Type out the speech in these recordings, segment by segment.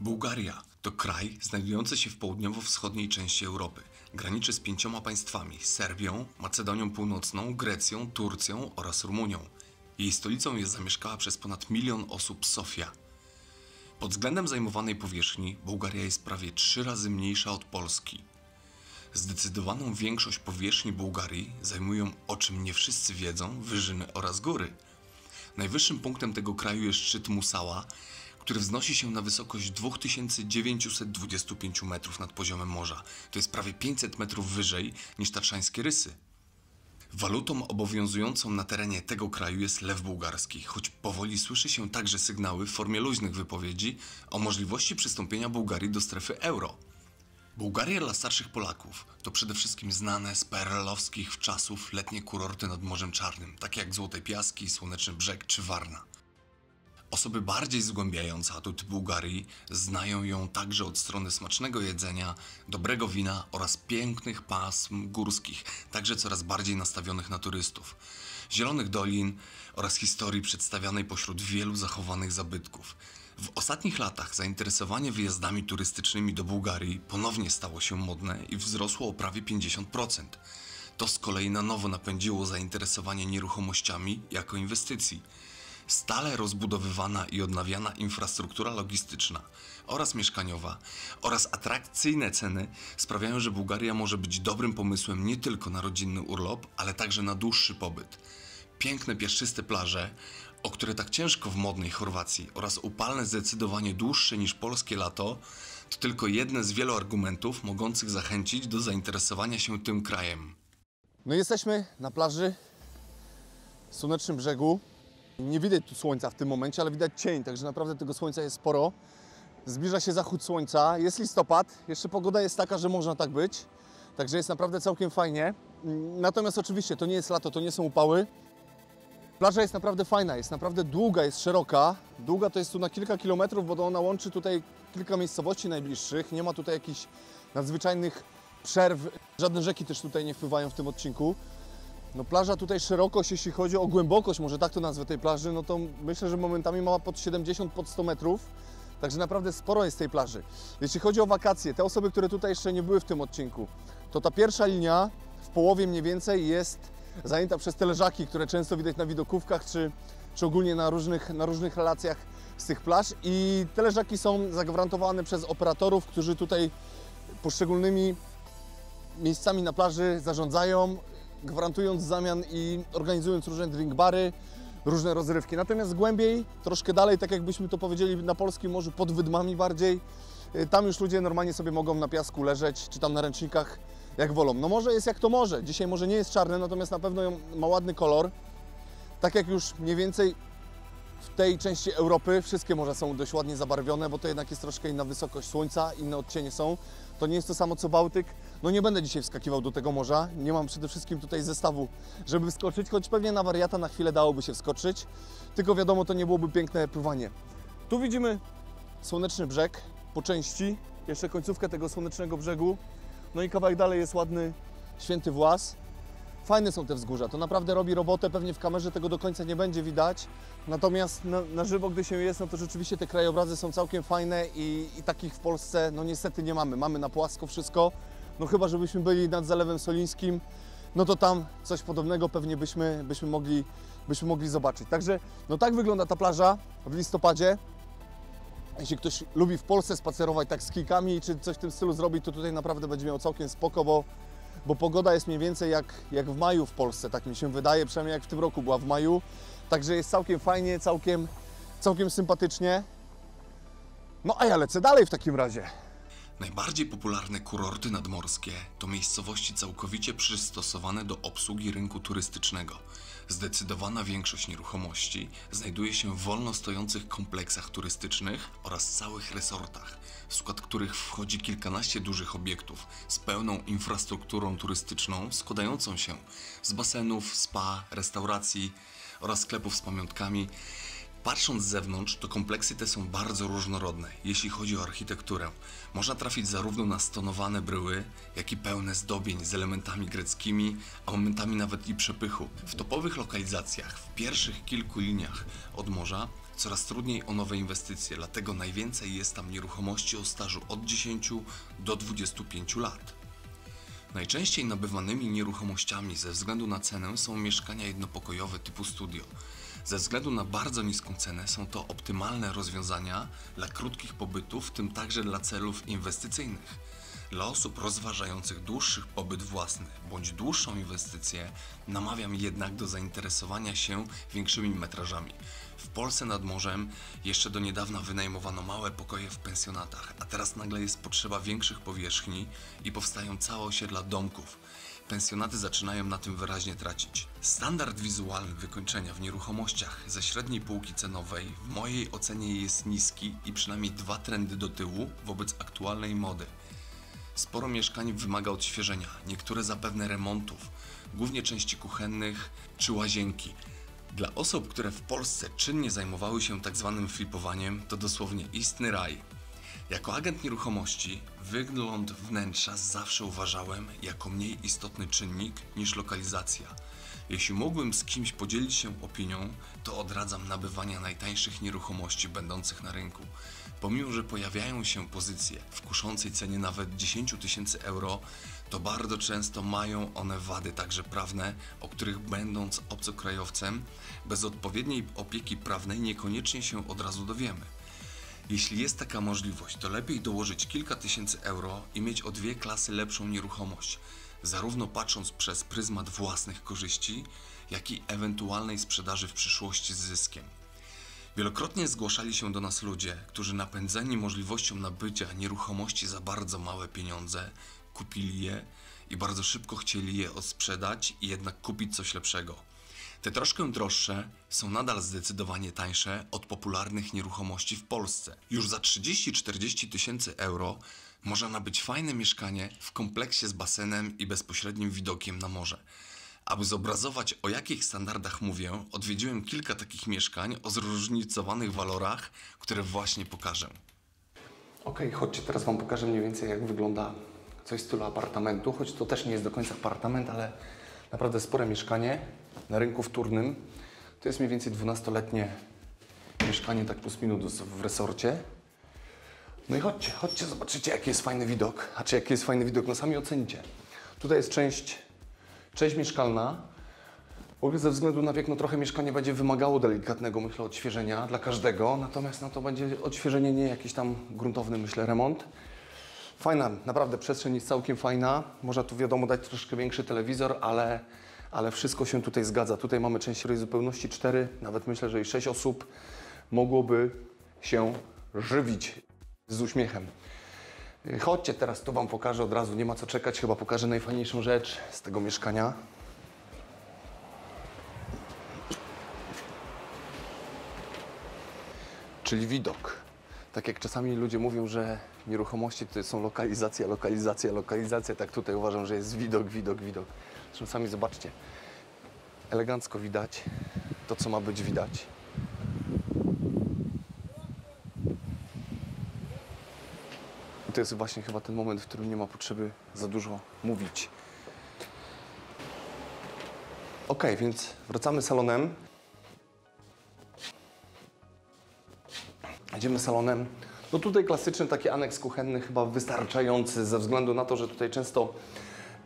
Bułgaria to kraj znajdujący się w południowo-wschodniej części Europy. Graniczy z 5 państwami: Serbią, Macedonią Północną, Grecją, Turcją oraz Rumunią. Jej stolicą jest zamieszkała przez ponad 1 milion osób Sofia. Pod względem zajmowanej powierzchni Bułgaria jest prawie 3 razy mniejsza od Polski. Zdecydowaną większość powierzchni Bułgarii zajmują, o czym nie wszyscy wiedzą, wyżyny oraz góry. Najwyższym punktem tego kraju jest szczyt Musała, który wznosi się na wysokość 2925 metrów nad poziomem morza. To jest prawie 500 metrów wyżej niż tatrzańskie rysy. Walutą obowiązującą na terenie tego kraju jest lew bułgarski, choć powoli słyszy się także sygnały w formie luźnych wypowiedzi o możliwości przystąpienia Bułgarii do strefy euro. Bułgaria dla starszych Polaków to przede wszystkim znane z PRL-owskich wczasów letnie kurorty nad Morzem Czarnym, takie jak Złote Piaski, Słoneczny Brzeg czy Warna. Osoby bardziej zgłębiające atut Bułgarii znają ją także od strony smacznego jedzenia, dobrego wina oraz pięknych pasm górskich, także coraz bardziej nastawionych na turystów, zielonych dolin oraz historii przedstawianej pośród wielu zachowanych zabytków. W ostatnich latach zainteresowanie wyjazdami turystycznymi do Bułgarii ponownie stało się modne i wzrosło o prawie 50%. To z kolei na nowo napędziło zainteresowanie nieruchomościami jako inwestycji. Stale rozbudowywana i odnawiana infrastruktura logistyczna oraz mieszkaniowa oraz atrakcyjne ceny sprawiają, że Bułgaria może być dobrym pomysłem nie tylko na rodzinny urlop, ale także na dłuższy pobyt. Piękne piaszczyste plaże, o które tak ciężko w modnej Chorwacji, oraz upalne, zdecydowanie dłuższe niż polskie lato, to tylko jedne z wielu argumentów mogących zachęcić do zainteresowania się tym krajem. No jesteśmy na plaży w Słonecznym Brzegu. Nie widać tu słońca w tym momencie, ale widać cień, także naprawdę tego słońca jest sporo. Zbliża się zachód słońca, jest listopad, jeszcze pogoda jest taka, że można tak być. Także jest naprawdę całkiem fajnie. Natomiast oczywiście to nie jest lato, to nie są upały. Plaża jest naprawdę fajna, jest naprawdę długa, jest szeroka. Długa to jest tu na kilka kilometrów, bo ona łączy tutaj kilka miejscowości najbliższych. Nie ma tutaj jakichś nadzwyczajnych przerw. Żadne rzeki też tutaj nie wpływają w tym odcinku. No plaża tutaj szerokość, jeśli chodzi o głębokość, może tak to nazwę tej plaży, no to myślę, że momentami ma pod 70, pod 100 metrów. Także naprawdę sporo jest tej plaży. Jeśli chodzi o wakacje, te osoby, które tutaj jeszcze nie były w tym odcinku, to ta pierwsza linia w połowie mniej więcej jest zajęta przez te leżaki, które często widać na widokówkach, czy ogólnie na różnych relacjach z tych plaż. I te leżaki są zagwarantowane przez operatorów, którzy tutaj poszczególnymi miejscami na plaży zarządzają, gwarantując zamian i organizując różne drink bary, różne rozrywki. Natomiast głębiej, troszkę dalej, tak jakbyśmy to powiedzieli na polskim morzu, pod wydmami bardziej, tam już ludzie normalnie sobie mogą na piasku leżeć, czy tam na ręcznikach, jak wolą. No morze jest jak to morze. Dzisiaj morze nie jest czarne, natomiast na pewno ma ładny kolor. Tak jak już mniej więcej w tej części Europy wszystkie morza są dość ładnie zabarwione, bo to jednak jest troszkę inna wysokość słońca, inne odcienie są. To nie jest to samo co Bałtyk. No nie będę dzisiaj wskakiwał do tego morza, nie mam przede wszystkim tutaj zestawu, żeby wskoczyć, choć pewnie na wariata na chwilę dałoby się wskoczyć, tylko wiadomo, to nie byłoby piękne pływanie. Tu widzimy Słoneczny Brzeg po części, jeszcze końcówkę tego Słonecznego Brzegu, no i kawałek dalej jest ładny Święty Włas. Fajne są te wzgórza, to naprawdę robi robotę, pewnie w kamerze tego do końca nie będzie widać, natomiast na żywo, gdy się jest, no to rzeczywiście te krajobrazy są całkiem fajne i takich w Polsce no niestety nie mamy, mamy na płasko wszystko, no chyba żebyśmy byli nad Zalewem Solińskim, no to tam coś podobnego pewnie byśmy mogli zobaczyć. Także no tak wygląda ta plaża w listopadzie. Jeśli ktoś lubi w Polsce spacerować tak z kijkami czy coś w tym stylu zrobić, to tutaj naprawdę będzie miał całkiem spoko, bo pogoda jest mniej więcej jak w maju w Polsce, tak mi się wydaje, przynajmniej jak w tym roku była w maju. Także jest całkiem fajnie, całkiem sympatycznie. No a ja lecę dalej w takim razie. Najbardziej popularne kurorty nadmorskie to miejscowości całkowicie przystosowane do obsługi rynku turystycznego. Zdecydowana większość nieruchomości znajduje się w wolno stojących kompleksach turystycznych oraz całych resortach, w skład których wchodzi kilkanaście dużych obiektów z pełną infrastrukturą turystyczną składającą się z basenów, spa, restauracji oraz sklepów z pamiątkami. Patrząc z zewnątrz, to kompleksy te są bardzo różnorodne, jeśli chodzi o architekturę. Można trafić zarówno na stonowane bryły, jak i pełne zdobień z elementami greckimi, a momentami nawet i przepychu. W topowych lokalizacjach, w pierwszych kilku liniach od morza coraz trudniej o nowe inwestycje, dlatego najwięcej jest tam nieruchomości o stażu od 10 do 25 lat. Najczęściej nabywanymi nieruchomościami ze względu na cenę są mieszkania jednopokojowe typu studio. Ze względu na bardzo niską cenę są to optymalne rozwiązania dla krótkich pobytów, w tym także dla celów inwestycyjnych. Dla osób rozważających dłuższy pobyt własny bądź dłuższą inwestycję namawiam jednak do zainteresowania się większymi metrażami. W Polsce nad morzem jeszcze do niedawna wynajmowano małe pokoje w pensjonatach, a teraz nagle jest potrzeba większych powierzchni i powstają całe osiedla domków. Pensjonaty zaczynają na tym wyraźnie tracić. Standard wizualny wykończenia w nieruchomościach ze średniej półki cenowej w mojej ocenie jest niski i przynajmniej dwa trendy do tyłu wobec aktualnej mody. Sporo mieszkań wymaga odświeżenia, niektóre zapewne remontów, głównie części kuchennych czy łazienki. Dla osób, które w Polsce czynnie zajmowały się tzw. flipowaniem, to dosłownie istny raj. Jako agent nieruchomości wygląd wnętrza zawsze uważałem jako mniej istotny czynnik niż lokalizacja. Jeśli mogłem z kimś podzielić się opinią, to odradzam nabywania najtańszych nieruchomości będących na rynku. Pomimo, że pojawiają się pozycje w kuszącej cenie nawet 10 tysięcy euro, to bardzo często mają one wady także prawne, o których będąc obcokrajowcem, bez odpowiedniej opieki prawnej niekoniecznie się od razu dowiemy. Jeśli jest taka możliwość, to lepiej dołożyć kilka tysięcy euro i mieć o dwie klasy lepszą nieruchomość, zarówno patrząc przez pryzmat własnych korzyści, jak i ewentualnej sprzedaży w przyszłości z zyskiem. Wielokrotnie zgłaszali się do nas ludzie, którzy napędzeni możliwością nabycia nieruchomości za bardzo małe pieniądze, kupili je i bardzo szybko chcieli je odsprzedać i jednak kupić coś lepszego. Te troszkę droższe są nadal zdecydowanie tańsze od popularnych nieruchomości w Polsce. Już za 30-40 tysięcy euro można nabyć fajne mieszkanie w kompleksie z basenem i bezpośrednim widokiem na morze. Aby zobrazować, o jakich standardach mówię, odwiedziłem kilka takich mieszkań o zróżnicowanych walorach, które właśnie pokażę. Okej, chodźcie, teraz Wam pokażę mniej więcej, jak wygląda coś w stylu apartamentu, choć to też nie jest do końca apartament, ale naprawdę spore mieszkanie na rynku wtórnym. To jest mniej więcej 12-letnie mieszkanie, tak plus minus, w resorcie. No i chodźcie, zobaczycie, jaki jest fajny widok. A czy jaki jest fajny widok, no sami ocenicie. Tutaj jest część mieszkalna. W ogóle ze względu na wiek, no trochę mieszkanie będzie wymagało delikatnego, myślę, odświeżenia dla każdego. Natomiast no to będzie odświeżenie, nie jakiś tam gruntowny, myślę, remont. Fajna, naprawdę przestrzeń jest całkiem fajna. Można tu, wiadomo, dać troszkę większy telewizor, ale wszystko się tutaj zgadza. Tutaj mamy część, której zupełności 4, nawet myślę, że i 6 osób mogłoby się żywić z uśmiechem. Chodźcie, teraz tu Wam pokażę od razu, nie ma co czekać, chyba pokażę najfajniejszą rzecz z tego mieszkania. Czyli widok. Tak jak czasami ludzie mówią, że nieruchomości to są lokalizacja, tak tutaj uważam, że jest widok. Zresztą sami zobaczcie. Elegancko widać to, co ma być widać. I to jest właśnie chyba ten moment, w którym nie ma potrzeby za dużo mówić. Ok, więc wracamy salonem. Idziemy salonem. No tutaj klasyczny taki aneks kuchenny, chyba wystarczający ze względu na to, że tutaj często,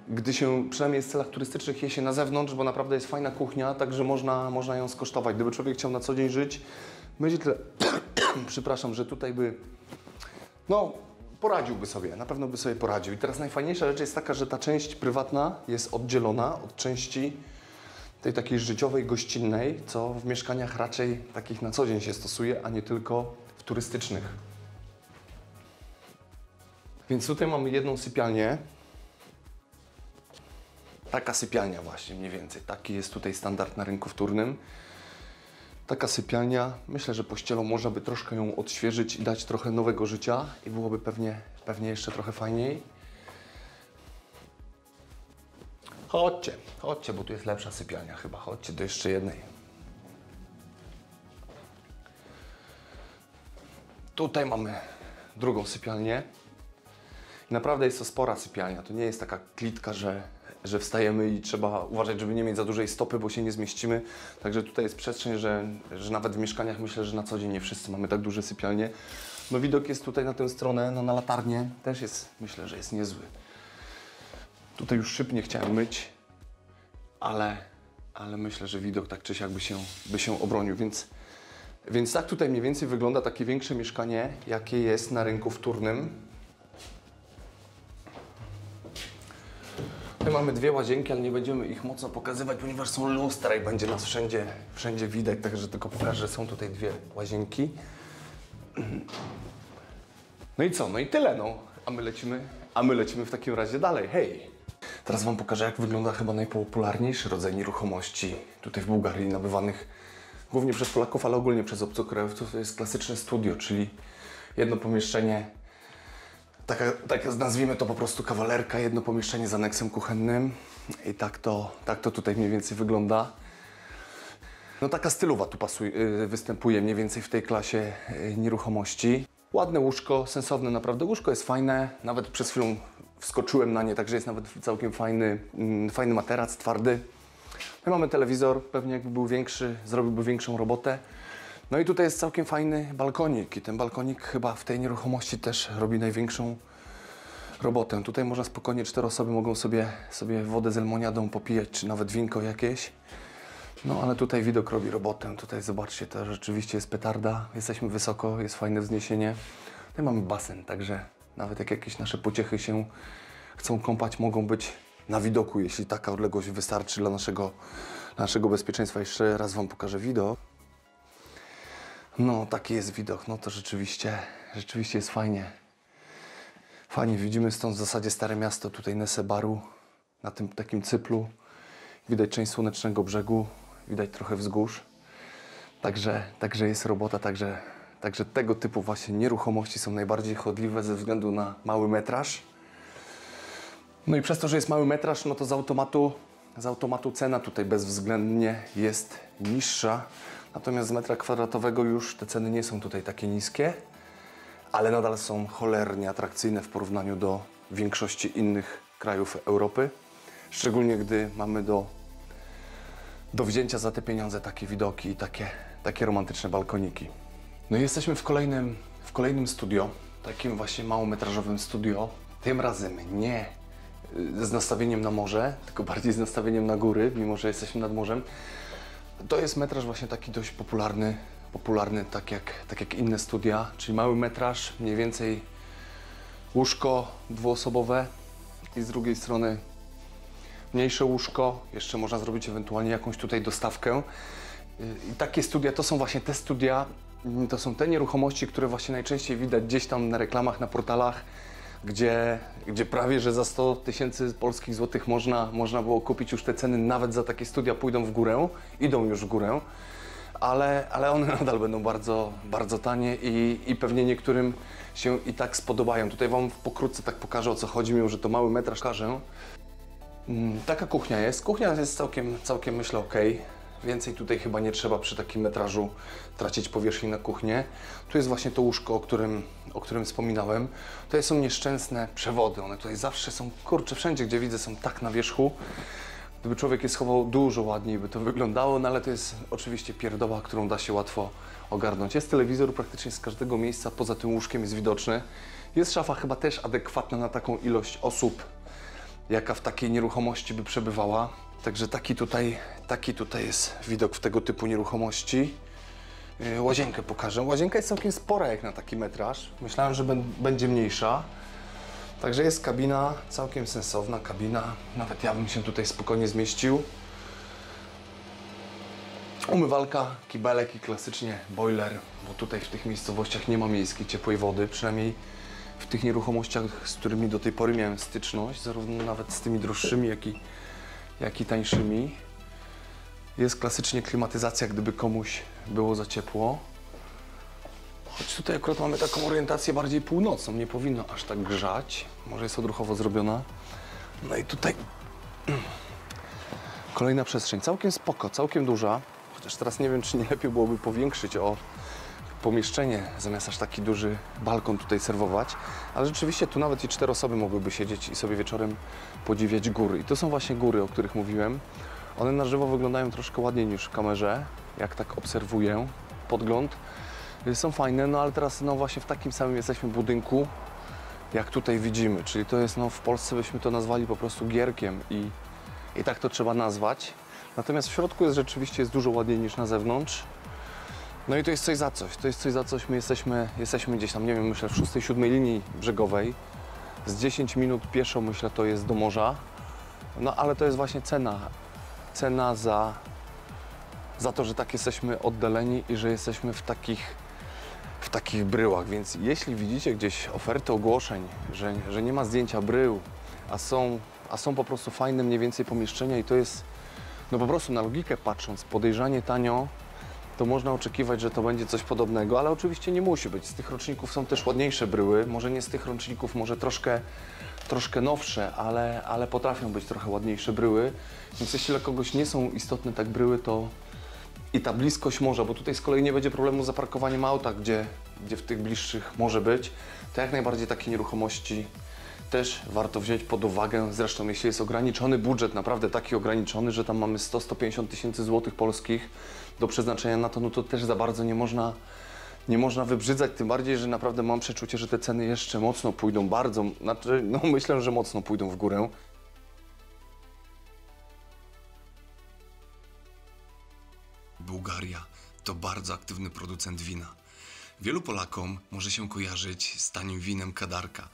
gdy się przynajmniej w celach turystycznych je się na zewnątrz, bo naprawdę jest fajna kuchnia, także można ją skosztować. Gdyby człowiek chciał na co dzień żyć, myślę, przepraszam, że tutaj by, no poradziłby sobie, na pewno by sobie poradził. I teraz najfajniejsza rzecz jest taka, że ta część prywatna jest oddzielona od części tej takiej życiowej, gościnnej, co w mieszkaniach raczej takich na co dzień się stosuje, a nie tylko w turystycznych. Więc tutaj mamy jedną sypialnię. Taka sypialnia właśnie mniej więcej. Taki jest tutaj standard na rynku wtórnym. Taka sypialnia. Myślę, że pościelą można by troszkę ją odświeżyć i dać trochę nowego życia i byłoby pewnie jeszcze trochę fajniej. Chodźcie, bo tu jest lepsza sypialnia chyba. Chodźcie do jeszcze jednej. Tutaj mamy drugą sypialnię. Naprawdę jest to spora sypialnia. To nie jest taka klitka, że że wstajemy i trzeba uważać, żeby nie mieć za dużej stopy, bo się nie zmieścimy. Także tutaj jest przestrzeń, że nawet w mieszkaniach myślę, że na co dzień nie wszyscy mamy tak duże sypialnie. No widok jest tutaj na tę stronę, no na latarnię też jest, myślę, że jest niezły. Tutaj już szyb nie chciałem myć, ale myślę, że widok tak czy siak by się obronił, więc tak tutaj mniej więcej wygląda takie większe mieszkanie, jakie jest na rynku wtórnym. Tutaj mamy dwie łazienki, ale nie będziemy ich mocno pokazywać, ponieważ są lustra i będzie nas wszędzie widać, także tylko pokażę, że są tutaj dwie łazienki. No i co? No i tyle, no. A my lecimy w takim razie dalej, hej! Teraz Wam pokażę, jak wygląda chyba najpopularniejszy rodzaj nieruchomości tutaj w Bułgarii, nabywanych głównie przez Polaków, ale ogólnie przez obcokrajowców. To jest klasyczne studio, czyli jedno pomieszczenie, taka nazwijmy to po prostu kawalerka, jedno pomieszczenie z aneksem kuchennym i tak to tutaj mniej więcej wygląda. No taka stylowa tu występuje mniej więcej w tej klasie nieruchomości. Ładne łóżko, sensowne naprawdę łóżko, jest fajne, nawet przez chwilę wskoczyłem na nie, także jest nawet całkiem fajny materac, twardy. My mamy telewizor, pewnie jakby był większy, zrobiłby większą robotę. No i tutaj jest całkiem fajny balkonik i ten balkonik chyba w tej nieruchomości też robi największą robotę. Tutaj można spokojnie 4 osoby mogą sobie wodę z lemoniadą popijać, czy nawet winko jakieś. No ale tutaj widok robi robotę, tutaj zobaczcie, to rzeczywiście jest petarda, jesteśmy wysoko, jest fajne wzniesienie. Tutaj mamy basen, także nawet jak jakieś nasze pociechy się chcą kąpać, mogą być na widoku, jeśli taka odległość wystarczy dla naszego bezpieczeństwa. Jeszcze raz Wam pokażę widok. No taki jest widok, no to rzeczywiście jest fajnie. Fajnie, widzimy stąd w zasadzie stare miasto tutaj Nesebaru, na tym takim cyplu. Widać część Słonecznego Brzegu, widać trochę wzgórz, także jest robota, także tego typu właśnie nieruchomości są najbardziej chodliwe ze względu na mały metraż. No i przez to, że jest mały metraż, no to z automatu cena tutaj bezwzględnie jest niższa, natomiast z metra kwadratowego już te ceny nie są tutaj takie niskie, ale nadal są cholernie atrakcyjne w porównaniu do większości innych krajów Europy. Szczególnie gdy mamy do wzięcia za te pieniądze takie widoki i takie romantyczne balkoniki. No i jesteśmy w kolejnym studio, takim właśnie małometrażowym studio. Tym razem nie z nastawieniem na morze, tylko bardziej z nastawieniem na góry, mimo że jesteśmy nad morzem. To jest metraż właśnie taki dość popularny tak jak inne studia, czyli mały metraż, mniej więcej łóżko dwuosobowe i z drugiej strony mniejsze łóżko, jeszcze można zrobić ewentualnie jakąś tutaj dostawkę. I takie studia, to są właśnie te studia, to są te nieruchomości, które właśnie najczęściej widać gdzieś tam na reklamach, na portalach, gdzie prawie, że za 100 tysięcy polskich złotych można było kupić już te ceny, nawet za takie studia pójdą w górę, idą już w górę, ale one nadal będą bardzo, bardzo tanie i pewnie niektórym się i tak spodobają. Tutaj Wam pokrótce tak pokażę, o co chodzi, mimo że to mały metraż każę. Taka kuchnia jest całkiem myślę ok, więcej tutaj chyba nie trzeba przy takim metrażu tracić powierzchni na kuchnię. Tu jest właśnie to łóżko, o którym wspominałem. Tutaj są nieszczęsne przewody, one tutaj zawsze są, kurczę, wszędzie gdzie widzę są tak na wierzchu. Gdyby człowiek je schował, dużo ładniej by to wyglądało, no ale to jest oczywiście pierdoła, którą da się łatwo ogarnąć. Jest telewizor praktycznie z każdego miejsca, poza tym łóżkiem jest widoczny. Jest szafa chyba też adekwatna na taką ilość osób, jaka w takiej nieruchomości by przebywała. Także taki tutaj jest widok w tego typu nieruchomości. Łazienkę pokażę. Łazienka jest całkiem spora jak na taki metraż. Myślałem, że będzie mniejsza. Także jest kabina, całkiem sensowna kabina. Nawet ja bym się tutaj spokojnie zmieścił. Umywalka, kibelek i klasycznie boiler, bo tutaj w tych miejscowościach nie ma miejskiej ciepłej wody, przynajmniej w tych nieruchomościach, z którymi do tej pory miałem styczność, zarówno nawet z tymi droższymi, jak i tańszymi. Jest klasycznie klimatyzacja, gdyby komuś było za ciepło. Choć tutaj akurat mamy taką orientację bardziej północną, nie powinno aż tak grzać. Może jest odruchowo zrobiona. No i tutaj kolejna przestrzeń, całkiem spoko, całkiem duża. Chociaż teraz nie wiem, czy nie lepiej byłoby powiększyć pomieszczenie, zamiast aż taki duży balkon tutaj serwować, ale rzeczywiście tu nawet i 4 osoby mogłyby siedzieć i sobie wieczorem podziwiać góry. I to są właśnie góry, o których mówiłem. One na żywo wyglądają troszkę ładniej niż w kamerze, jak tak obserwuję podgląd. Są fajne, no ale teraz no właśnie w takim samym jesteśmy budynku, jak tutaj widzimy. Czyli to jest, no w Polsce byśmy to nazwali po prostu gierkiem i tak to trzeba nazwać. Natomiast w środku jest rzeczywiście dużo ładniej niż na zewnątrz. No i to jest coś za coś, to jest coś za coś. My jesteśmy gdzieś tam, nie wiem, myślę w 6-7 linii brzegowej. Z 10 minut pieszo, myślę, to jest do morza. No ale to jest właśnie cena. Cena za to, że tak jesteśmy oddaleni i że jesteśmy w takich bryłach. Więc jeśli widzicie gdzieś ofertę ogłoszeń, że nie ma zdjęcia brył, a są po prostu fajne mniej więcej pomieszczenia i to jest, no po prostu na logikę patrząc, podejrzanie tanio, to można oczekiwać, że to będzie coś podobnego, ale oczywiście nie musi być. Z tych roczników są też ładniejsze bryły, może nie z tych roczników, może troszkę nowsze, ale potrafią być trochę ładniejsze bryły. Więc jeśli dla kogoś nie są istotne tak bryły, to i ta bliskość morza, bo tutaj z kolei nie będzie problemu z zaparkowaniem auta, gdzie w tych bliższych może być, to jak najbardziej takie nieruchomości też warto wziąć pod uwagę. Zresztą jeśli jest ograniczony budżet, naprawdę taki ograniczony, że tam mamy 100-150 tysięcy złotych polskich do przeznaczenia na to, no to też za bardzo nie można wybrzydzać, tym bardziej, że naprawdę mam przeczucie, że te ceny jeszcze mocno pójdą, bardzo, znaczy, no myślę, że mocno pójdą w górę. Bułgaria to bardzo aktywny producent wina. Wielu Polakom może się kojarzyć z tanim winem kadarka,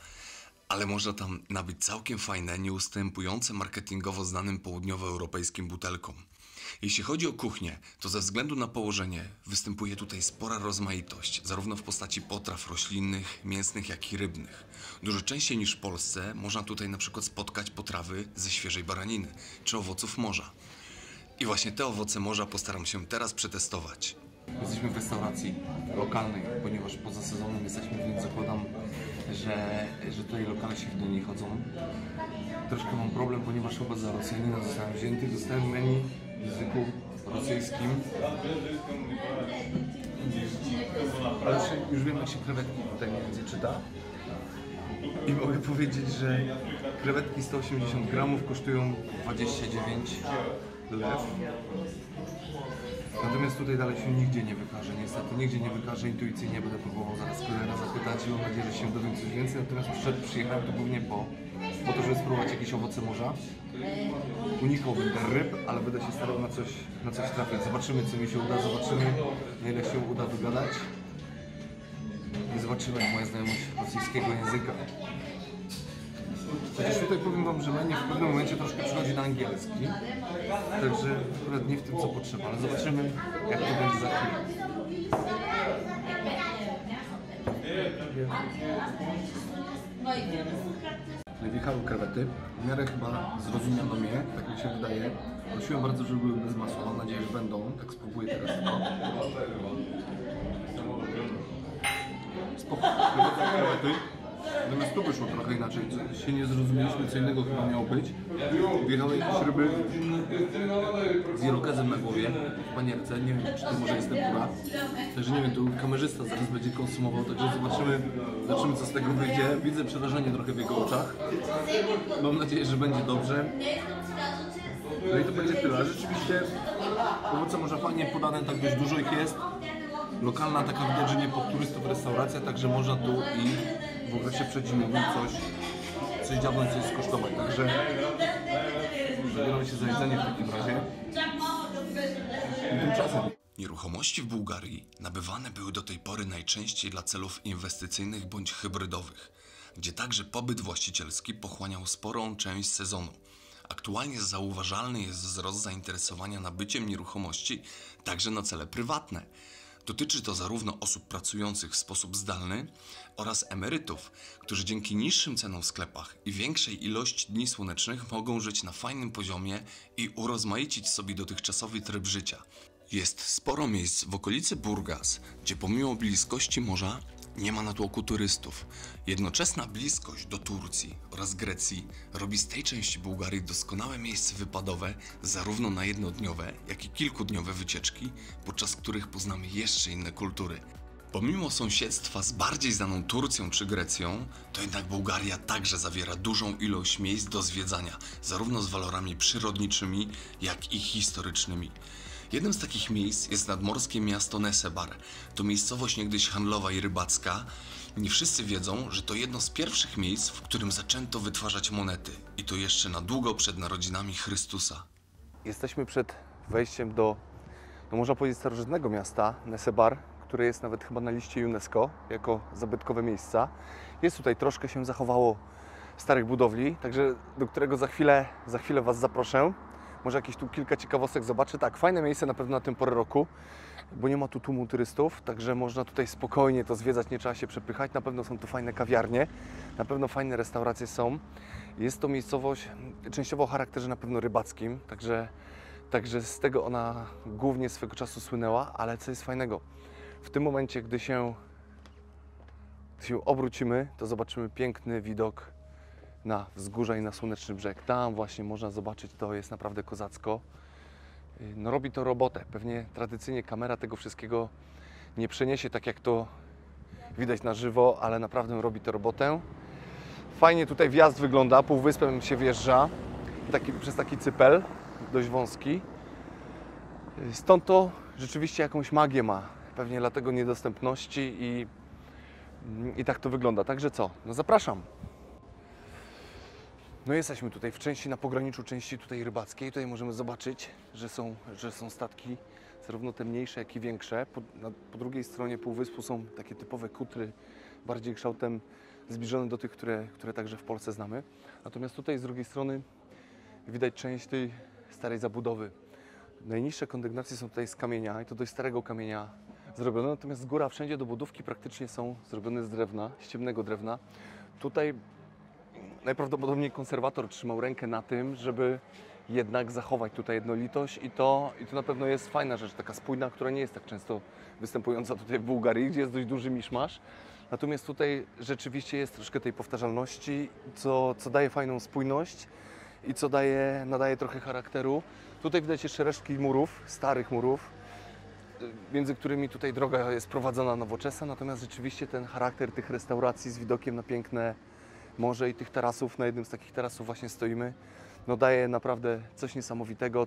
ale można tam nabyć całkiem fajne, nieustępujące marketingowo znanym południowoeuropejskim butelkom. Jeśli chodzi o kuchnię, to ze względu na położenie występuje tutaj spora rozmaitość, zarówno w postaci potraw roślinnych, mięsnych, jak i rybnych. Dużo częściej niż w Polsce można tutaj na przykład spotkać potrawy ze świeżej baraniny czy owoców morza. I właśnie te owoce morza postaram się teraz przetestować. Jesteśmy w restauracji lokalnej, ponieważ poza sezonem jesteśmy, więc zakładam, że tutaj lokale się do niej chodzą. Troszkę mam problem, ponieważ chyba za Rosjanina zostałem wzięty. Dostałem menu w języku rosyjskim. Ale już wiem, jak się krewetki tutaj mniej więcej czyta. I mogę powiedzieć, że krewetki 180 gramów kosztują 29 lew. Natomiast tutaj dalej się nigdzie nie wykaże, niestety nigdzie nie wykaże, intuicyjnie będę próbował zaraz kelnera zapytać i mam nadzieję, że się dowiem coś więcej, natomiast przyjechałem tu głównie po to, żeby spróbować jakieś owoce morza. Unikałbym ryb, ale będę się starał na coś trafić. Zobaczymy, co mi się uda, zobaczymy, na ile się uda dogadać i zobaczymy, jak moja znajomość rosyjskiego języka. Chociaż tutaj powiem wam, że menu w pewnym momencie troszkę przychodzi na angielski, także akurat nie w tym, co potrzeba, ale zobaczymy, jak to będzie za chwilę. Wjechały krewety, w miarę chyba zrozumiano mnie, tak mi się wydaje. Prosiłem bardzo, żeby były bez masła, mam nadzieję, że będą, tak spróbuję teraz tylko. Spoko, krewety. Natomiast tu wyszło trochę inaczej, się nie zrozumieliśmy, co innego chyba miało być. Wjechały jakieś ryby z irokezem na głowie, w panierce, nie wiem, czy to może jest tempura. Także nie wiem, tu kamerzysta zaraz będzie konsumował, także zobaczymy, co z tego wyjdzie. Widzę przerażenie trochę w jego oczach. Mam nadzieję, że będzie dobrze. No i to będzie tyle. Rzeczywiście owoce morza fajnie podane, tak dość dużo ich jest. Lokalna, taka widać, że nie pod turystów restauracja, także można tu i w ogóle się przedziwić coś dawno coś skosztować. Także zabieram się za jedzenie w takim razie. Tymczasem. Nieruchomości w Bułgarii nabywane były do tej pory najczęściej dla celów inwestycyjnych bądź hybrydowych, gdzie także pobyt właścicielski pochłaniał sporą część sezonu. Aktualnie zauważalny jest wzrost zainteresowania nabyciem nieruchomości także na cele prywatne. Dotyczy to zarówno osób pracujących w sposób zdalny oraz emerytów, którzy dzięki niższym cenom w sklepach i większej ilości dni słonecznych mogą żyć na fajnym poziomie i urozmaicić sobie dotychczasowy tryb życia. Jest sporo miejsc w okolicy Burgas, gdzie pomimo bliskości morza nie ma natłoku turystów. Jednoczesna bliskość do Turcji oraz Grecji robi z tej części Bułgarii doskonałe miejsce wypadowe zarówno na jednodniowe, jak i kilkudniowe wycieczki, podczas których poznamy jeszcze inne kultury. Pomimo sąsiedztwa z bardziej znaną Turcją czy Grecją, to jednak Bułgaria także zawiera dużą ilość miejsc do zwiedzania, zarówno z walorami przyrodniczymi, jak i historycznymi. Jednym z takich miejsc jest nadmorskie miasto Nesebar. To miejscowość niegdyś handlowa i rybacka. Nie wszyscy wiedzą, że to jedno z pierwszych miejsc, w którym zaczęto wytwarzać monety. I to jeszcze na długo przed narodzinami Chrystusa. Jesteśmy przed wejściem do, można powiedzieć, starożytnego miasta Nesebar, które jest nawet chyba na liście UNESCO jako zabytkowe miejsca. Jest tutaj troszkę się zachowało starych budowli, także do którego za chwilę Was zaproszę. Może jakieś tu kilka ciekawostek zobaczę. Tak, fajne miejsce na pewno na tę porę roku, bo nie ma tu tłumu turystów, także można tutaj spokojnie to zwiedzać, nie trzeba się przepychać. Na pewno są tu fajne kawiarnie, na pewno fajne restauracje są. Jest to miejscowość częściowo o charakterze na pewno rybackim, także z tego ona głównie swego czasu słynęła, ale co jest fajnego? W tym momencie, gdy się obrócimy, to zobaczymy piękny widok na wzgórza i na Słoneczny Brzeg. Tam właśnie można zobaczyć, to jest naprawdę kozacko. No, robi to robotę. Pewnie tradycyjnie kamera tego wszystkiego nie przeniesie tak, jak to widać na żywo, ale naprawdę robi to robotę. Fajnie tutaj wjazd wygląda, półwyspem się wjeżdża przez taki cypel, dość wąski. Stąd to rzeczywiście jakąś magię ma. Pewnie dlatego niedostępności i tak to wygląda. Także co? No zapraszam. No jesteśmy tutaj w części, na pograniczu części tutaj rybackiej. Tutaj możemy zobaczyć, że są statki zarówno te mniejsze, jak i większe. Po drugiej stronie półwyspu są takie typowe kutry, bardziej kształtem zbliżone do tych, które także w Polsce znamy. Natomiast tutaj z drugiej strony widać część tej starej zabudowy. Najniższe kondygnacje są tutaj z kamienia i to dość starego kamienia zrobione. Natomiast z góra wszędzie do budówki praktycznie są zrobione z drewna, z ciemnego drewna. Tutaj najprawdopodobniej konserwator trzymał rękę na tym, żeby jednak zachować tutaj jednolitość i to na pewno jest fajna rzecz, taka spójna, która nie jest tak często występująca tutaj w Bułgarii, gdzie jest dość duży miszmasz. Natomiast tutaj rzeczywiście jest troszkę tej powtarzalności, co daje fajną spójność i co nadaje trochę charakteru. Tutaj widać jeszcze resztki murów, starych murów, między którymi tutaj droga jest prowadzona nowoczesna, natomiast rzeczywiście ten charakter tych restauracji z widokiem na piękne morze i tych tarasów, na jednym z takich tarasów właśnie stoimy, no daje naprawdę coś niesamowitego,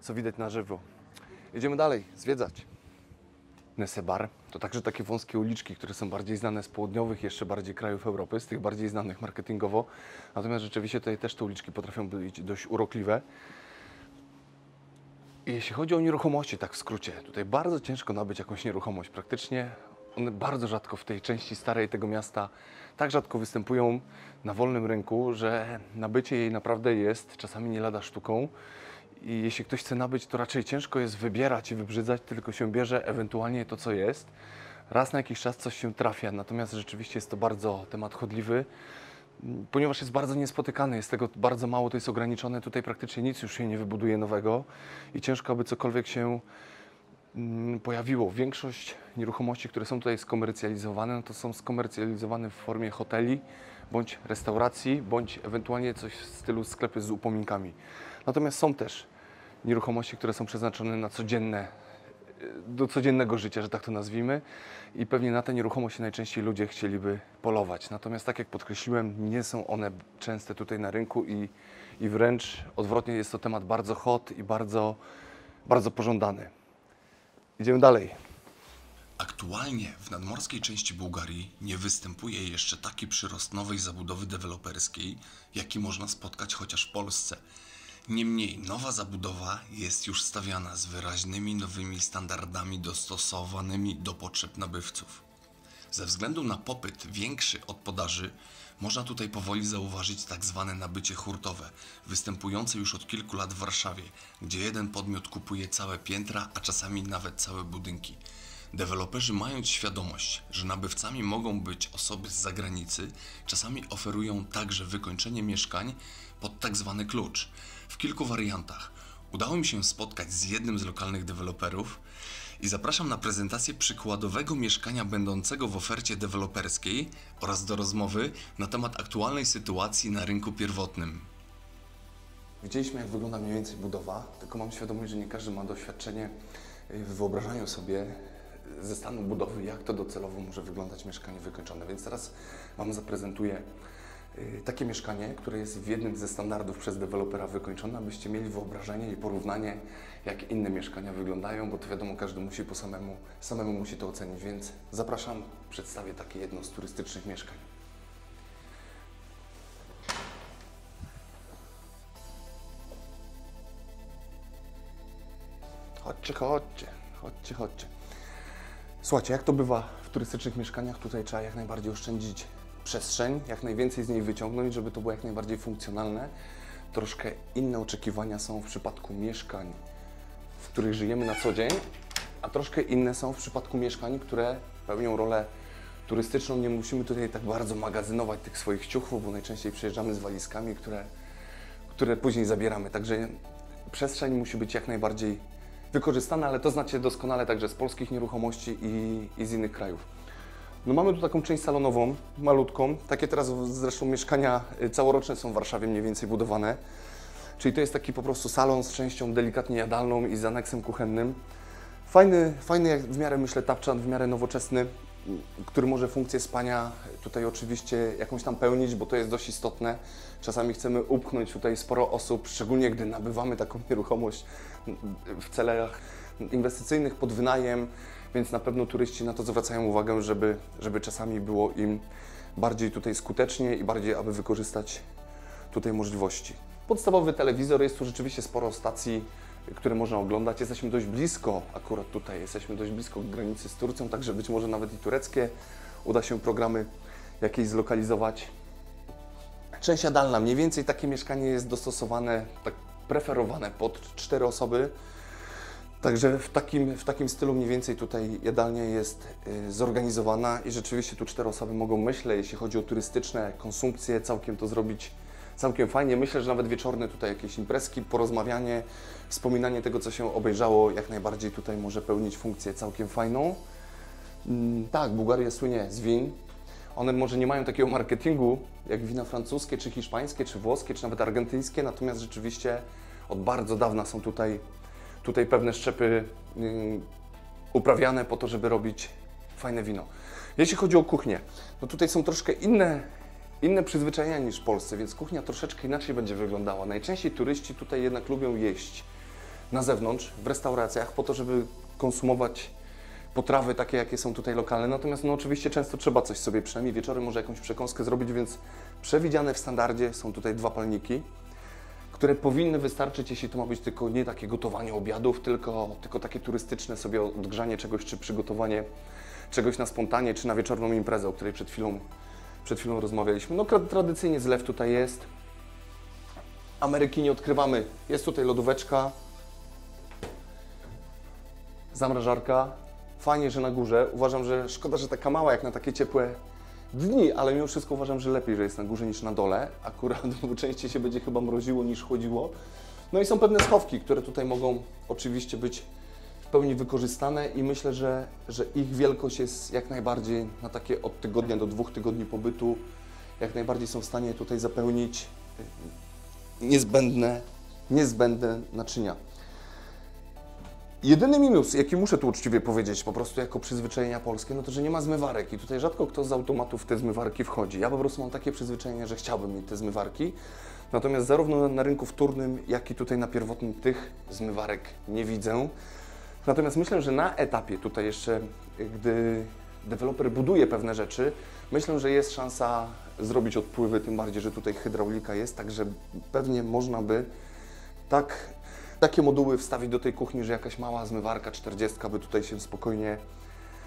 co widać na żywo. Jedziemy dalej, zwiedzać. Nesebar to także takie wąskie uliczki, które są bardziej znane z południowych, jeszcze bardziej krajów Europy, z tych bardziej znanych marketingowo. Natomiast rzeczywiście tutaj też te uliczki potrafią być dość urokliwe. I jeśli chodzi o nieruchomości, tak w skrócie, tutaj bardzo ciężko nabyć jakąś nieruchomość. Praktycznie one bardzo rzadko w tej części starej tego miasta tak rzadko występują na wolnym rynku, że nabycie jej naprawdę jest czasami nie lada sztuką. I jeśli ktoś chce nabyć, to raczej ciężko jest wybierać i wybrzydzać, tylko się bierze ewentualnie to, co jest. Raz na jakiś czas coś się trafia, natomiast rzeczywiście jest to bardzo temat chodliwy, ponieważ jest bardzo niespotykany, jest tego bardzo mało, to jest ograniczone, tutaj praktycznie nic już się nie wybuduje nowego i ciężko, aby cokolwiek się pojawiło. Większość nieruchomości, które są tutaj skomercjalizowane, no to są skomercjalizowane w formie hoteli, bądź restauracji, bądź ewentualnie coś w stylu sklepy z upominkami. Natomiast są też nieruchomości, które są przeznaczone na do codziennego życia, że tak to nazwijmy, i pewnie na te nieruchomości najczęściej ludzie chcieliby polować. Natomiast tak jak podkreśliłem, nie są one częste tutaj na rynku i wręcz odwrotnie, jest to temat bardzo hot i bardzo pożądany. Idziemy dalej. Aktualnie w nadmorskiej części Bułgarii nie występuje jeszcze taki przyrost nowej zabudowy deweloperskiej, jaki można spotkać chociaż w Polsce. Niemniej nowa zabudowa jest już stawiana z wyraźnymi nowymi standardami dostosowanymi do potrzeb nabywców. Ze względu na popyt większy od podaży można tutaj powoli zauważyć tak zwane nabycie hurtowe, występujące już od kilku lat w Warszawie, gdzie jeden podmiot kupuje całe piętra, a czasami nawet całe budynki. Deweloperzy, mając świadomość, że nabywcami mogą być osoby z zagranicy, czasami oferują także wykończenie mieszkań pod tak zwany klucz w kilku wariantach. Udało mi się spotkać z jednym z lokalnych deweloperów i zapraszam na prezentację przykładowego mieszkania będącego w ofercie deweloperskiej oraz do rozmowy na temat aktualnej sytuacji na rynku pierwotnym. Widzieliśmy, jak wygląda mniej więcej budowa, tylko mam świadomość, że nie każdy ma doświadczenie w wyobrażaniu sobie ze stanu budowy, jak to docelowo może wyglądać mieszkanie wykończone. Więc teraz Wam zaprezentuję takie mieszkanie, które jest w jednym ze standardów przez dewelopera wykończone, abyście mieli wyobrażenie i porównanie, jak inne mieszkania wyglądają, bo to wiadomo, każdy musi po samemu musi to ocenić, więc zapraszam, przedstawię takie jedno z turystycznych mieszkań. Chodźcie, chodźcie, chodźcie, chodźcie. Słuchajcie, jak to bywa w turystycznych mieszkaniach, tutaj trzeba jak najbardziej oszczędzić przestrzeń, jak najwięcej z niej wyciągnąć, żeby to było jak najbardziej funkcjonalne. Troszkę inne oczekiwania są w przypadku mieszkań, w których żyjemy na co dzień, a troszkę inne są w przypadku mieszkań, które pełnią rolę turystyczną. Nie musimy tutaj tak bardzo magazynować tych swoich ciuchów, bo najczęściej przyjeżdżamy z walizkami, które później zabieramy. Także przestrzeń musi być jak najbardziej wykorzystana, ale to znacie doskonale także z polskich nieruchomości i z innych krajów. No mamy tu taką część salonową, malutką. Takie teraz zresztą mieszkania całoroczne są w Warszawie mniej więcej budowane. Czyli to jest taki po prostu salon z częścią delikatnie jadalną i z aneksem kuchennym. Fajny jak w miarę myślę tapczan, w miarę nowoczesny, który może funkcję spania tutaj oczywiście jakąś tam pełnić, bo to jest dość istotne. Czasami chcemy upchnąć tutaj sporo osób, szczególnie gdy nabywamy taką nieruchomość w celach inwestycyjnych pod wynajem. Więc na pewno turyści na to zwracają uwagę, żeby czasami było im bardziej tutaj skutecznie i bardziej, aby wykorzystać tutaj możliwości. Podstawowy telewizor, jest tu rzeczywiście sporo stacji, które można oglądać. Jesteśmy dość blisko, akurat tutaj jesteśmy dość blisko granicy z Turcją, także być może nawet i tureckie uda się programy jakieś zlokalizować. Część jadalna, mniej więcej takie mieszkanie jest dostosowane, tak preferowane pod 4 osoby. Także w takim stylu mniej więcej tutaj jadalnia jest zorganizowana i rzeczywiście tu 4 osoby mogą, myślę, jeśli chodzi o turystyczne konsumpcje, całkiem to zrobić, całkiem fajnie. Myślę, że nawet wieczorne tutaj jakieś imprezki, porozmawianie, wspominanie tego, co się obejrzało, jak najbardziej tutaj może pełnić funkcję całkiem fajną. Tak, Bułgaria słynie z win. One może nie mają takiego marketingu jak wina francuskie, czy hiszpańskie, czy włoskie, czy nawet argentyńskie, natomiast rzeczywiście od bardzo dawna są tutaj pewne szczepy uprawiane po to, żeby robić fajne wino. Jeśli chodzi o kuchnię, no tutaj są troszkę inne przyzwyczajenia niż w Polsce, więc kuchnia troszeczkę inaczej będzie wyglądała. Najczęściej turyści tutaj jednak lubią jeść na zewnątrz, w restauracjach, po to, żeby konsumować potrawy takie, jakie są tutaj lokalne. Natomiast no oczywiście często trzeba coś sobie, przynajmniej wieczorem może jakąś przekąskę zrobić, więc przewidziane w standardzie są tutaj 2 palniki, które powinny wystarczyć, jeśli to ma być tylko nie takie gotowanie obiadów, tylko takie turystyczne sobie odgrzanie czegoś, czy przygotowanie czegoś na spontanie, czy na wieczorną imprezę, o której przed chwilą rozmawialiśmy. No tradycyjnie zlew tutaj jest. Ameryki nie odkrywamy. Jest tutaj lodóweczka, zamrażarka. Fajnie, że na górze. Uważam, że szkoda, że taka mała jak na takie ciepłe dni, ale mimo wszystko uważam, że lepiej, że jest na górze niż na dole. Akurat, bo częściej się będzie chyba mroziło niż chłodziło. No i są pewne schowki, które tutaj mogą oczywiście być w pełni wykorzystane i myślę, że ich wielkość jest jak najbardziej na takie od tygodnia do 2 tygodni pobytu. Jak najbardziej są w stanie tutaj zapełnić niezbędne naczynia. Jedyny minus, jaki muszę tu uczciwie powiedzieć, po prostu jako przyzwyczajenia polskie, no to, że nie ma zmywarek i tutaj rzadko kto z automatów te zmywarki wchodzi. Ja po prostu mam takie przyzwyczajenie, że chciałbym mieć te zmywarki, natomiast zarówno na rynku wtórnym, jak i tutaj na pierwotnym tych zmywarek nie widzę. Natomiast myślę, że na etapie tutaj jeszcze, gdy deweloper buduje pewne rzeczy, myślę, że jest szansa zrobić odpływy, tym bardziej, że tutaj hydraulika jest, także pewnie można by takie moduły wstawić do tej kuchni, że jakaś mała zmywarka 40 by tutaj się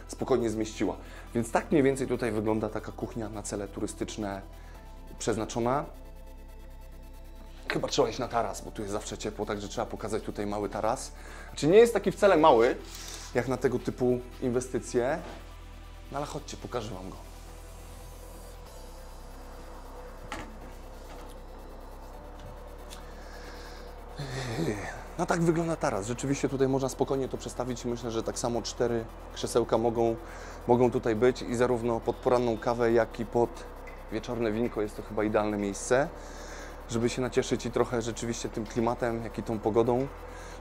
spokojnie zmieściła. Więc tak mniej więcej tutaj wygląda taka kuchnia na cele turystyczne przeznaczona. Chyba trzeba iść na taras, bo tu jest zawsze ciepło, także trzeba pokazać tutaj mały taras. Znaczy nie jest taki wcale mały, jak na tego typu inwestycje, no ale chodźcie, pokażę Wam go. No tak wygląda taras. Rzeczywiście tutaj można spokojnie to przestawić i myślę, że tak samo 4 krzesełka mogą tutaj być i zarówno pod poranną kawę, jak i pod wieczorne winko jest to chyba idealne miejsce, żeby się nacieszyć i trochę rzeczywiście tym klimatem, jak i tą pogodą.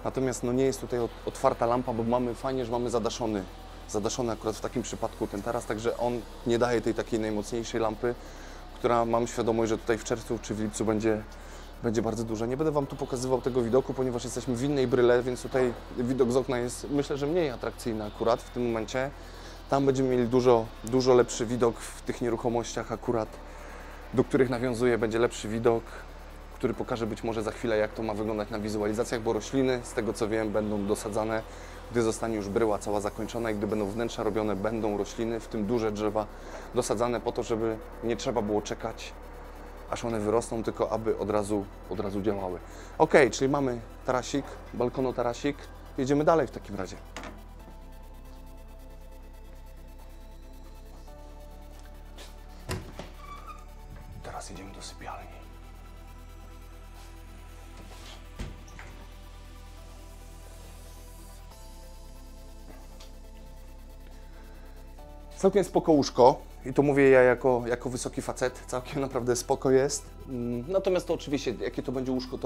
Natomiast no nie jest tutaj otwarta lampa, bo mamy fajnie, że mamy zadaszony zadaszony akurat w takim przypadku ten taras, także on nie daje tej takiej najmocniejszej lampy, która mam świadomość, że tutaj w czerwcu czy w lipcu będzie bardzo duża. Nie będę Wam tu pokazywał tego widoku, ponieważ jesteśmy w innej bryle, więc tutaj widok z okna jest, myślę, że mniej atrakcyjny akurat w tym momencie. Tam będziemy mieli dużo lepszy widok w tych nieruchomościach akurat, do których nawiązuje, będzie lepszy widok, który pokaże być może za chwilę, jak to ma wyglądać na wizualizacjach, bo rośliny, z tego co wiem, będą dosadzane, gdy zostanie już bryła cała zakończona i gdy będą wnętrza robione, będą rośliny, w tym duże drzewa, dosadzane po to, żeby nie trzeba było czekać, aż one wyrosną, tylko aby od razu działały. Ok, czyli mamy tarasik, balkonotarasik, jedziemy dalej w takim razie. Teraz jedziemy do sypialni. Całkiem spoko łóżko i to mówię ja jako wysoki facet, całkiem naprawdę spoko jest. Natomiast to oczywiście, jakie to będzie łóżko,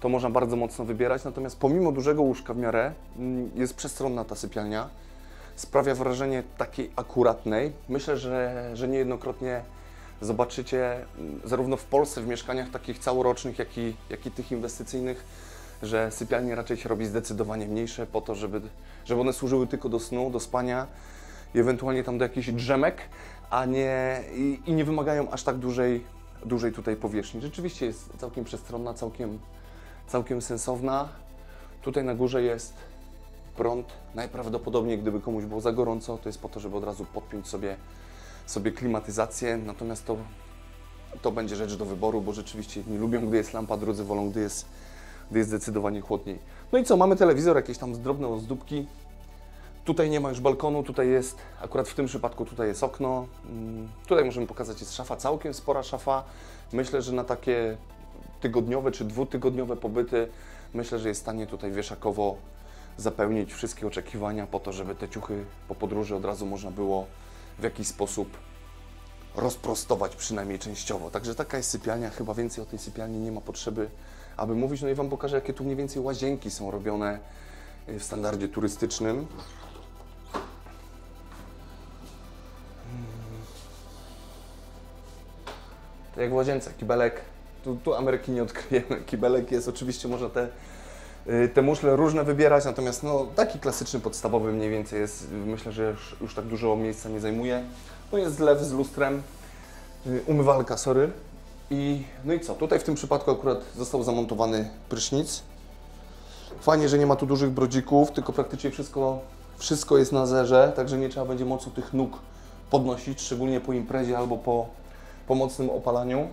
to można bardzo mocno wybierać. Natomiast pomimo dużego łóżka w miarę jest przestronna ta sypialnia. Sprawia wrażenie takiej akuratnej. Myślę, że niejednokrotnie zobaczycie zarówno w Polsce, w mieszkaniach takich całorocznych, jak i tych inwestycyjnych, że sypialnie raczej się robi zdecydowanie mniejsze po to, żeby one służyły tylko do snu, do spania. I ewentualnie tam do jakichś drzemek, i nie wymagają aż tak dużej tutaj powierzchni. Rzeczywiście jest całkiem przestronna, całkiem sensowna. Tutaj na górze jest prąd. Najprawdopodobniej, gdyby komuś było za gorąco, to jest po to, żeby od razu podpiąć sobie klimatyzację. Natomiast to będzie rzecz do wyboru, bo rzeczywiście jedni lubią, gdy jest lampa, drudzy wolą, gdy jest zdecydowanie chłodniej. No i co, mamy telewizor, jakieś tam drobne ozdóbki. Tutaj nie ma już balkonu, tutaj jest, akurat w tym przypadku tutaj jest okno, tutaj możemy pokazać, jest szafa, całkiem spora szafa. Myślę, że na takie tygodniowe czy dwutygodniowe pobyty, myślę, że jest w stanie tutaj wieszakowo zapełnić wszystkie oczekiwania po to, żeby te ciuchy po podróży od razu można było w jakiś sposób rozprostować, przynajmniej częściowo. Także taka jest sypialnia, chyba więcej o tej sypialni nie ma potrzeby, aby mówić. No i Wam pokażę, jakie tu mniej więcej łazienki są robione w standardzie turystycznym. Tak jak w łazience, kibelek, tu Ameryki nie odkryjemy, kibelek jest, oczywiście można te muszle różne wybierać, natomiast no, taki klasyczny, podstawowy mniej więcej jest, myślę, że już tak dużo miejsca nie zajmuje. No jest zlew z lustrem, umywalka, sorry. No i co, tutaj w tym przypadku akurat został zamontowany prysznic. Fajnie, że nie ma tu dużych brodzików, tylko praktycznie wszystko jest na zerze, także nie trzeba będzie mocno tych nóg podnosić, szczególnie po imprezie albo po mocnym opalaniu.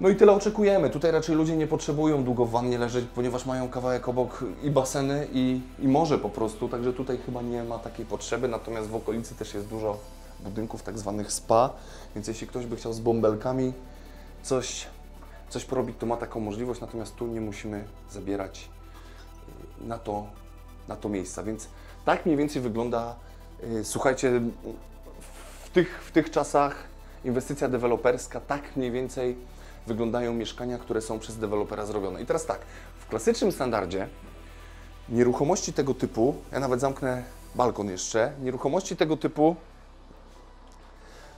No i tyle oczekujemy. Tutaj raczej ludzie nie potrzebują długo w wannie leżeć, ponieważ mają kawałek obok i baseny, i morze po prostu, także tutaj chyba nie ma takiej potrzeby, natomiast w okolicy też jest dużo budynków tak zwanych spa, więc jeśli ktoś by chciał z bąbelkami coś porobić, to ma taką możliwość, natomiast tu nie musimy zabierać na to miejsca, więc tak mniej więcej wygląda, słuchajcie, w tych czasach inwestycja deweloperska, tak mniej więcej wyglądają mieszkania, które są przez dewelopera zrobione. I teraz tak, w klasycznym standardzie nieruchomości tego typu, ja nawet zamknę balkon jeszcze, nieruchomości tego typu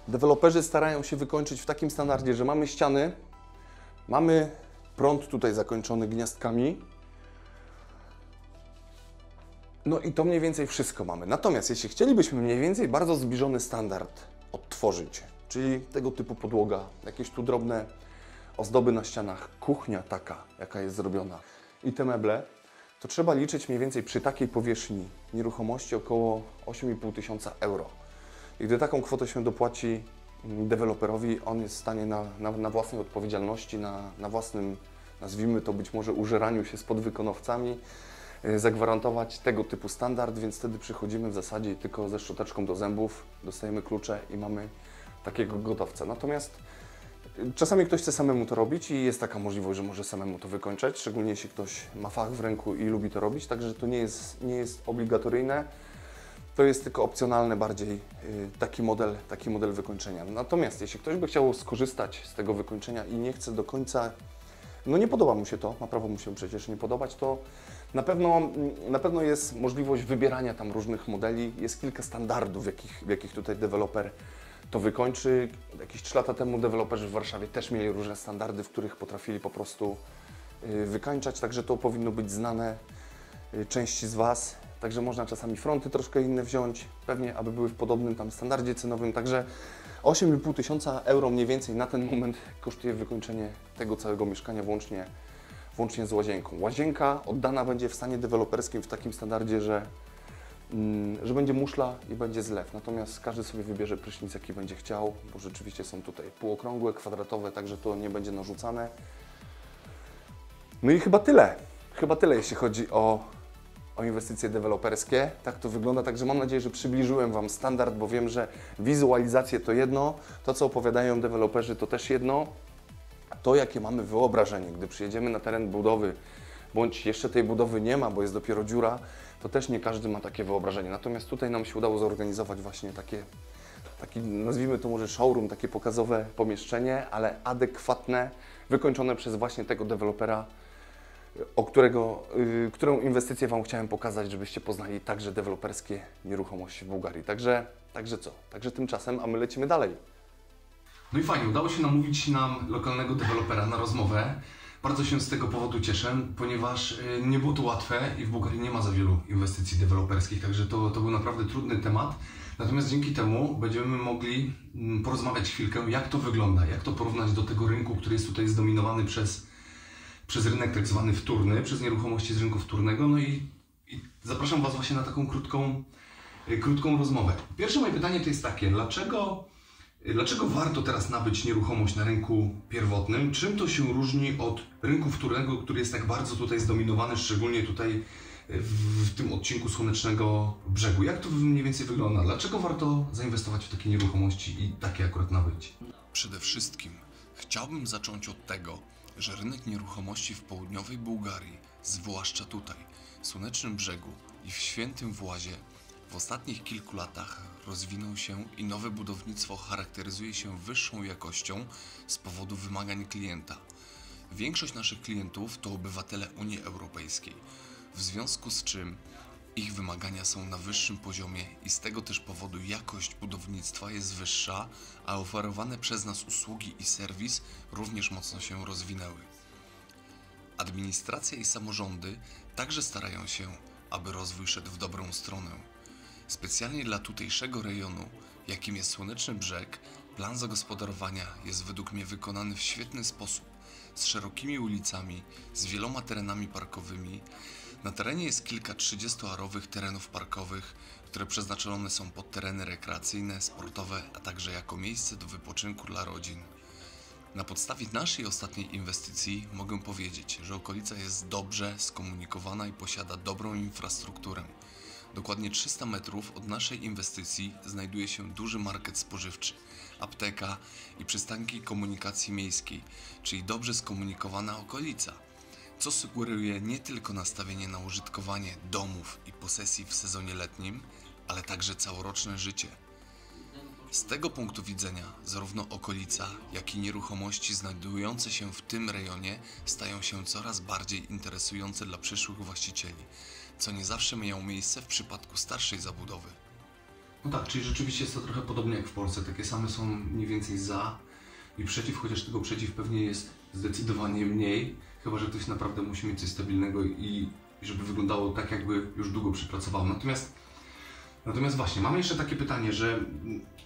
deweloperzy starają się wykończyć w takim standardzie, że mamy ściany, mamy prąd tutaj zakończony gniazdkami, no i to mniej więcej wszystko mamy. Natomiast jeśli chcielibyśmy mniej więcej bardzo zbliżony standard odtworzyć, czyli tego typu podłoga, jakieś tu drobne ozdoby na ścianach, kuchnia taka, jaka jest zrobiona i te meble, to trzeba liczyć mniej więcej przy takiej powierzchni nieruchomości około 8 500 euro. I gdy taką kwotę się dopłaci deweloperowi, on jest w stanie na własnej odpowiedzialności, na własnym, nazwijmy to być może, użeraniu się z podwykonawcami, zagwarantować tego typu standard, więc wtedy przychodzimy w zasadzie tylko ze szczoteczką do zębów, dostajemy klucze i mamy takiego gotowca. Natomiast czasami ktoś chce samemu to robić i jest taka możliwość, że może samemu to wykończać, szczególnie jeśli ktoś ma fach w ręku i lubi to robić, także to nie jest obligatoryjne, to jest tylko opcjonalne bardziej taki model wykończenia. Natomiast jeśli ktoś by chciał skorzystać z tego wykończenia i nie chce do końca no nie podoba mu się to, ma prawo mu się przecież nie podobać, to na pewno jest możliwość wybierania tam różnych modeli, jest kilka standardów, w jakich tutaj deweloper to wykończy. Jakieś 3 lata temu deweloperzy w Warszawie też mieli różne standardy, w których potrafili po prostu wykańczać, także to powinno być znane części z Was. Także można czasami fronty troszkę inne wziąć, pewnie aby były w podobnym tam standardzie cenowym, także 8,5 tysiąca euro mniej więcej na ten moment kosztuje wykończenie tego całego mieszkania włącznie z łazienką. Łazienka oddana będzie w stanie deweloperskim w takim standardzie, że będzie muszla i będzie zlew, natomiast każdy sobie wybierze prysznic jaki będzie chciał, bo rzeczywiście są tutaj półokrągłe, kwadratowe, także to nie będzie narzucane. No i chyba tyle jeśli chodzi o inwestycje deweloperskie. Tak to wygląda, także mam nadzieję, że przybliżyłem Wam standard, bo wiem, że wizualizacje to jedno, to co opowiadają deweloperzy to też jedno, a to jakie mamy wyobrażenie, gdy przyjedziemy na teren budowy, bądź jeszcze tej budowy nie ma, bo jest dopiero dziura, to też nie każdy ma takie wyobrażenie. Natomiast tutaj nam się udało zorganizować właśnie taki, nazwijmy to może showroom, takie pokazowe pomieszczenie, ale adekwatne, wykończone przez właśnie tego dewelopera, którą inwestycję Wam chciałem pokazać, żebyście poznali także deweloperskie nieruchomości w Bułgarii. Także co? Także tymczasem, a my lecimy dalej. No i fajnie, udało się namówić lokalnego dewelopera na rozmowę. Bardzo się z tego powodu cieszę, ponieważ nie było to łatwe i w Bułgarii nie ma za wielu inwestycji deweloperskich, także to był naprawdę trudny temat. Natomiast dzięki temu będziemy mogli porozmawiać chwilkę, jak to wygląda, jak to porównać do tego rynku, który jest tutaj zdominowany przez rynek tak zwany wtórny, przez nieruchomości z rynku wtórnego. No i zapraszam Was właśnie na taką krótką rozmowę. Pierwsze moje pytanie to jest takie, dlaczego warto teraz nabyć nieruchomość na rynku pierwotnym? Czym to się różni od rynku wtórnego, który jest tak bardzo tutaj zdominowany, szczególnie tutaj w tym odcinku Słonecznego Brzegu? Jak to mniej więcej wygląda? Dlaczego warto zainwestować w takie nieruchomości i takie akurat nabyć? Przede wszystkim chciałbym zacząć od tego, że rynek nieruchomości w południowej Bułgarii, zwłaszcza tutaj, w Słonecznym Brzegu i w Świętym Włazie, w ostatnich kilku latach rozwinął się i nowe budownictwo charakteryzuje się wyższą jakością z powodu wymagań klienta. Większość naszych klientów to obywatele Unii Europejskiej, w związku z czym ich wymagania są na wyższym poziomie i z tego też powodu jakość budownictwa jest wyższa, a oferowane przez nas usługi i serwis również mocno się rozwinęły. Administracja i samorządy także starają się, aby rozwój szedł w dobrą stronę. Specjalnie dla tutejszego rejonu, jakim jest Słoneczny Brzeg, plan zagospodarowania jest według mnie wykonany w świetny sposób, z szerokimi ulicami, z wieloma terenami parkowymi. Na terenie jest kilka 30-arowych terenów parkowych, które przeznaczone są pod tereny rekreacyjne, sportowe, a także jako miejsce do wypoczynku dla rodzin. Na podstawie naszej ostatniej inwestycji mogę powiedzieć, że okolica jest dobrze skomunikowana i posiada dobrą infrastrukturę. Dokładnie 300 metrów od naszej inwestycji znajduje się duży market spożywczy, apteka i przystanki komunikacji miejskiej, czyli dobrze skomunikowana okolica, co sugeruje nie tylko nastawienie na użytkowanie domów i posesji w sezonie letnim, ale także całoroczne życie. Z tego punktu widzenia zarówno okolica, jak i nieruchomości znajdujące się w tym rejonie stają się coraz bardziej interesujące dla przyszłych właścicieli, co nie zawsze miało miejsce w przypadku starszej zabudowy. No tak, czyli rzeczywiście jest to trochę podobnie jak w Polsce. Takie same są mniej więcej za i przeciw, chociaż tego przeciw pewnie jest zdecydowanie mniej, chyba że ktoś naprawdę musi mieć coś stabilnego i żeby wyglądało tak, jakby już długo przepracował. Natomiast właśnie, mam jeszcze takie pytanie, że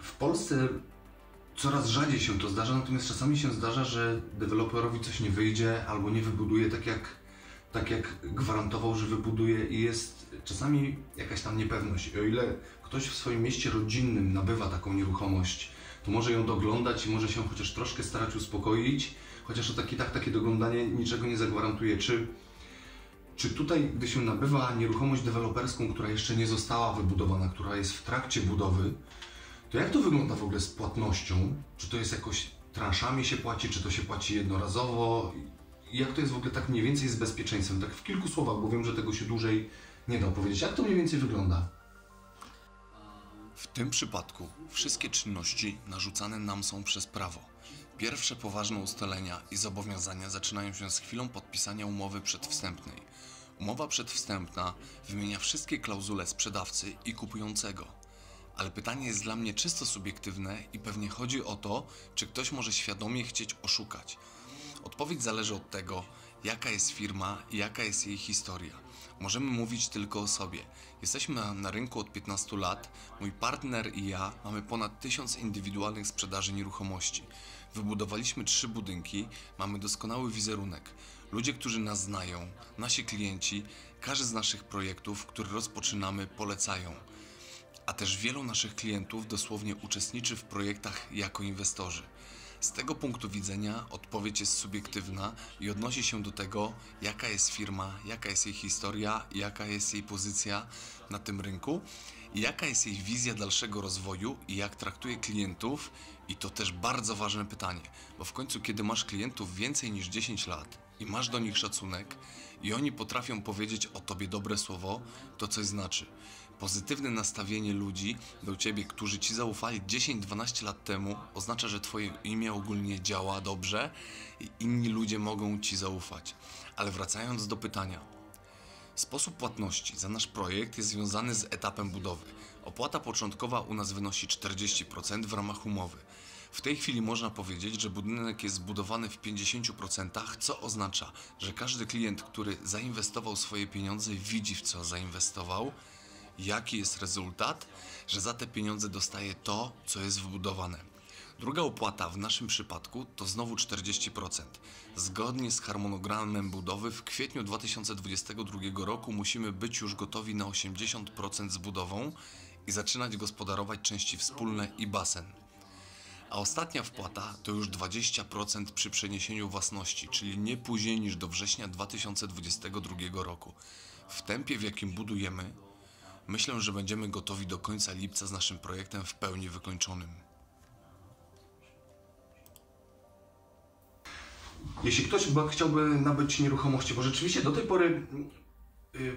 w Polsce coraz rzadziej się to zdarza, natomiast czasami się zdarza, że deweloperowi coś nie wyjdzie albo nie wybuduje tak jak gwarantował, że wybuduje i jest czasami jakaś tam niepewność. I o ile ktoś w swoim mieście rodzinnym nabywa taką nieruchomość, to może ją doglądać i może się chociaż troszkę starać uspokoić, chociaż takie doglądanie niczego nie zagwarantuje. Czy tutaj, gdy się nabywa nieruchomość deweloperską, która jeszcze nie została wybudowana, która jest w trakcie budowy, to jak to wygląda w ogóle z płatnością? Czy to jest jakoś transzami się płaci, czy to się płaci jednorazowo? Jak to jest w ogóle tak mniej więcej z bezpieczeństwem? Tak w kilku słowach, bo wiem, że tego się dłużej nie da opowiedzieć. Jak to mniej więcej wygląda? W tym przypadku wszystkie czynności narzucane nam są przez prawo. Pierwsze poważne ustalenia i zobowiązania zaczynają się z chwilą podpisania umowy przedwstępnej. Umowa przedwstępna wymienia wszystkie klauzule sprzedawcy i kupującego. Ale pytanie jest dla mnie czysto subiektywne i pewnie chodzi o to, czy ktoś może świadomie chcieć oszukać. Odpowiedź zależy od tego, jaka jest firma i jaka jest jej historia. Możemy mówić tylko o sobie. Jesteśmy na rynku od 15 lat, mój partner i ja mamy ponad 1000 indywidualnych sprzedaży nieruchomości. Wybudowaliśmy 3 budynki, mamy doskonały wizerunek. Ludzie, którzy nas znają, nasi klienci, każdy z naszych projektów, które rozpoczynamy, polecają. A też wielu naszych klientów dosłownie uczestniczy w projektach jako inwestorzy. Z tego punktu widzenia odpowiedź jest subiektywna i odnosi się do tego, jaka jest firma, jaka jest jej historia, jaka jest jej pozycja na tym rynku i jaka jest jej wizja dalszego rozwoju i jak traktuje klientów. I to też bardzo ważne pytanie, bo w końcu kiedy masz klientów więcej niż 10 lat i masz do nich szacunek i oni potrafią powiedzieć o tobie dobre słowo, to coś znaczy. Pozytywne nastawienie ludzi do ciebie, którzy ci zaufali 10-12 lat temu, oznacza, że twoje imię ogólnie działa dobrze i inni ludzie mogą ci zaufać. Ale wracając do pytania. Sposób płatności za nasz projekt jest związany z etapem budowy. Opłata początkowa u nas wynosi 40% w ramach umowy. W tej chwili można powiedzieć, że budynek jest zbudowany w 50%, co oznacza, że każdy klient, który zainwestował swoje pieniądze, widzi, w co zainwestował, jaki jest rezultat, że za te pieniądze dostaje to, co jest wbudowane. Druga opłata w naszym przypadku to znowu 40%. Zgodnie z harmonogramem budowy w kwietniu 2022 roku musimy być już gotowi na 80% z budową i zaczynać gospodarować części wspólne i basen. A ostatnia wpłata to już 20% przy przeniesieniu własności, czyli nie później niż do września 2022 roku. W tempie, w jakim budujemy, myślę, że będziemy gotowi do końca lipca z naszym projektem w pełni wykończonym. Jeśli ktoś chciałby nabyć nieruchomości, bo rzeczywiście do tej pory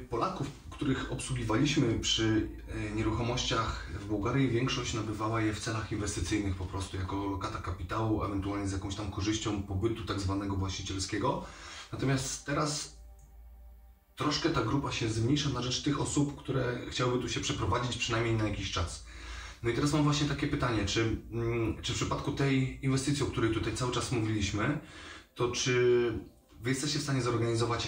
Polaków, których obsługiwaliśmy przy nieruchomościach w Bułgarii, większość nabywała je w celach inwestycyjnych po prostu, jako lokata kapitału, ewentualnie z jakąś tam korzyścią pobytu tak zwanego właścicielskiego. Natomiast teraz troszkę ta grupa się zmniejsza na rzecz tych osób, które chciałyby tu się przeprowadzić przynajmniej na jakiś czas. No i teraz mam właśnie takie pytanie, czy w przypadku tej inwestycji, o której tutaj cały czas mówiliśmy, to czy wy jesteście w stanie zorganizować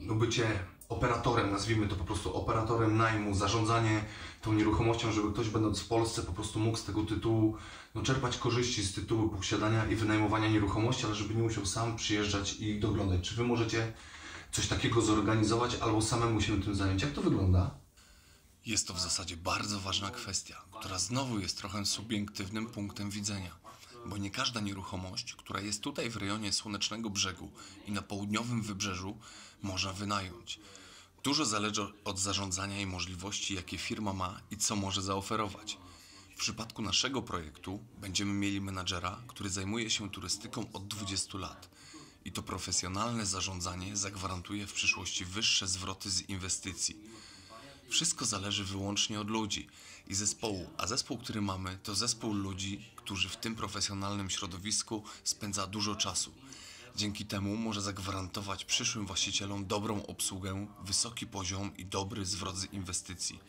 bycie operatorem, nazwijmy to po prostu operatorem najmu, zarządzanie tą nieruchomością, żeby ktoś będąc w Polsce po prostu mógł z tego tytułu czerpać korzyści z tytułu posiadania i wynajmowania nieruchomości, ale żeby nie musiał sam przyjeżdżać i doglądać. Czy wy możecie coś takiego zorganizować albo samemu się tym zająć? Jak to wygląda? Jest to w zasadzie bardzo ważna kwestia, która znowu jest trochę subiektywnym punktem widzenia, bo nie każda nieruchomość, która jest tutaj w rejonie Słonecznego Brzegu i na południowym wybrzeżu, można wynająć. Dużo zależy od zarządzania i możliwości, jakie firma ma i co może zaoferować. W przypadku naszego projektu będziemy mieli menadżera, który zajmuje się turystyką od 20 lat. I to profesjonalne zarządzanie zagwarantuje w przyszłości wyższe zwroty z inwestycji. Wszystko zależy wyłącznie od ludzi i zespołu, a zespół, który mamy, to zespół ludzi, którzy w tym profesjonalnym środowisku spędza dużo czasu. Dzięki temu może zagwarantować przyszłym właścicielom dobrą obsługę, wysoki poziom i dobry zwrot z inwestycji.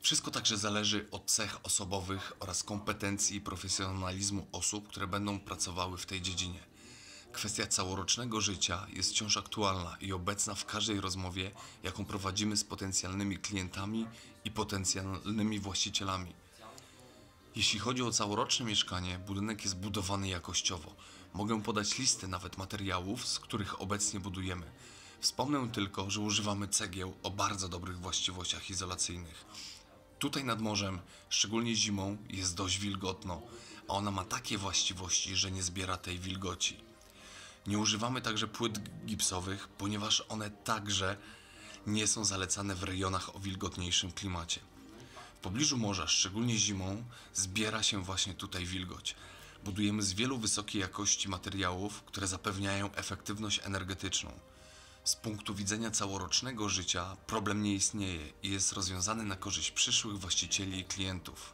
Wszystko także zależy od cech osobowych oraz kompetencji i profesjonalizmu osób, które będą pracowały w tej dziedzinie. Kwestia całorocznego życia jest wciąż aktualna i obecna w każdej rozmowie, jaką prowadzimy z potencjalnymi klientami i potencjalnymi właścicielami. Jeśli chodzi o całoroczne mieszkanie, budynek jest budowany jakościowo. Mogę podać listy nawet materiałów, z których obecnie budujemy. Wspomnę tylko, że używamy cegieł o bardzo dobrych właściwościach izolacyjnych. Tutaj nad morzem, szczególnie zimą, jest dość wilgotno, a ona ma takie właściwości, że nie zbiera tej wilgoci. Nie używamy także płyt gipsowych, ponieważ one także nie są zalecane w rejonach o wilgotniejszym klimacie. W pobliżu morza, szczególnie zimą, zbiera się właśnie tutaj wilgoć. Budujemy z wielu wysokiej jakości materiałów, które zapewniają efektywność energetyczną. Z punktu widzenia całorocznego życia problem nie istnieje i jest rozwiązany na korzyść przyszłych właścicieli i klientów.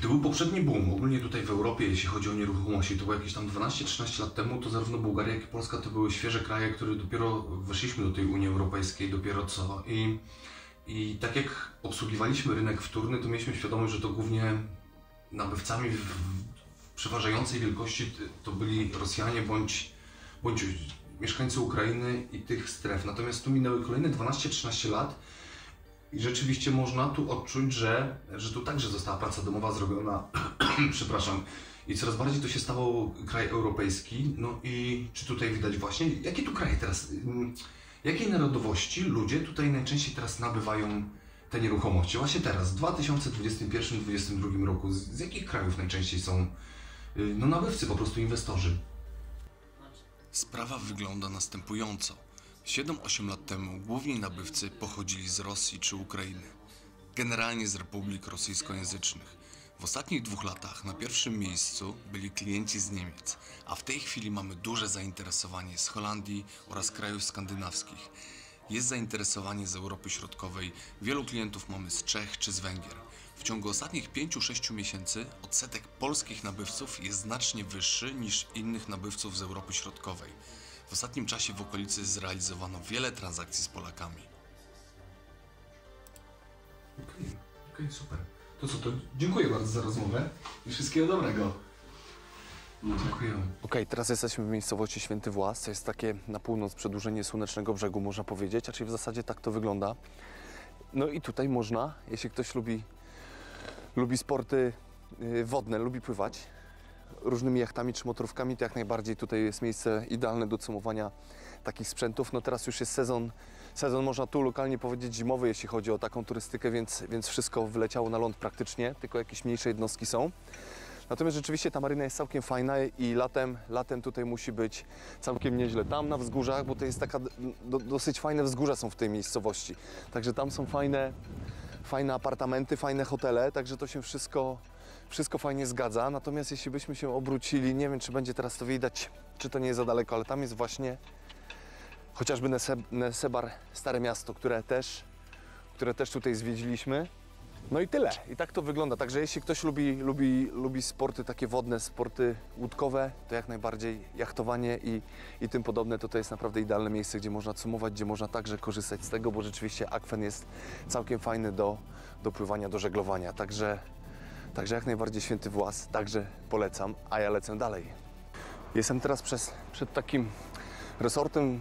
To był poprzedni boom. Ogólnie tutaj w Europie, jeśli chodzi o nieruchomości, to było jakieś tam 12-13 lat temu, to zarówno Bułgaria, jak i Polska to były świeże kraje, które dopiero weszliśmy do tej Unii Europejskiej, dopiero co. I tak jak obsługiwaliśmy rynek wtórny, to mieliśmy świadomość, że to głównie nabywcami w przeważającej wielkości to byli Rosjanie bądź mieszkańcy Ukrainy i tych stref. Natomiast tu minęły kolejne 12-13 lat i rzeczywiście można tu odczuć, że tu także została praca domowa zrobiona, przepraszam, i coraz bardziej to się stało kraj europejski. No i czy tutaj widać właśnie, jakie tu kraje teraz, jakiej narodowości ludzie tutaj najczęściej teraz nabywają te nieruchomości? Właśnie teraz, w 2021-2022 roku, z jakich krajów najczęściej są no, nabywcy, po prostu inwestorzy? Sprawa wygląda następująco. 7-8 lat temu główni nabywcy pochodzili z Rosji czy Ukrainy, generalnie z republik rosyjskojęzycznych. W ostatnich 2 latach na pierwszym miejscu byli klienci z Niemiec, a w tej chwili mamy duże zainteresowanie z Holandii oraz krajów skandynawskich. Jest zainteresowanie z Europy Środkowej, wielu klientów mamy z Czech czy z Węgier. W ciągu ostatnich 5-6 miesięcy odsetek polskich nabywców jest znacznie wyższy niż innych nabywców z Europy Środkowej. W ostatnim czasie w okolicy zrealizowano wiele transakcji z Polakami. Okej, super. To co, to dziękuję bardzo za rozmowę i wszystkiego dobrego. Dziękuję. Okej, teraz jesteśmy w miejscowości Święty Włas, to jest takie na północ przedłużenie Słonecznego Brzegu, można powiedzieć, a czyli w zasadzie tak to wygląda. No i tutaj można, jeśli ktoś lubi sporty wodne, lubi pływać różnymi jachtami czy motorówkami, to jak najbardziej tutaj jest miejsce idealne do cumowania takich sprzętów. No teraz już jest sezon można tu lokalnie powiedzieć zimowy, jeśli chodzi o taką turystykę, więc wszystko wyleciało na ląd praktycznie, tylko jakieś mniejsze jednostki są. Natomiast rzeczywiście ta maryna jest całkiem fajna i latem tutaj musi być całkiem nieźle. Tam na wzgórzach, bo to jest taka dosyć fajne wzgórza są w tej miejscowości, także tam są fajne apartamenty, fajne hotele, także to się wszystko fajnie zgadza. Natomiast jeśli byśmy się obrócili, nie wiem czy będzie teraz to widać, czy to nie jest za daleko, ale tam jest właśnie chociażby Nesebar, Stare Miasto, które też tutaj zwiedziliśmy. No i tyle. I tak to wygląda. Także jeśli ktoś lubi sporty takie wodne, sporty łódkowe, to jak najbardziej jachtowanie i tym podobne, to jest naprawdę idealne miejsce, gdzie można cumować, gdzie można także korzystać z tego, bo rzeczywiście akwen jest całkiem fajny do pływania, do żeglowania. Także jak najbardziej Święty Włas, także polecam, a ja lecę dalej. Jestem teraz przed takim resortem,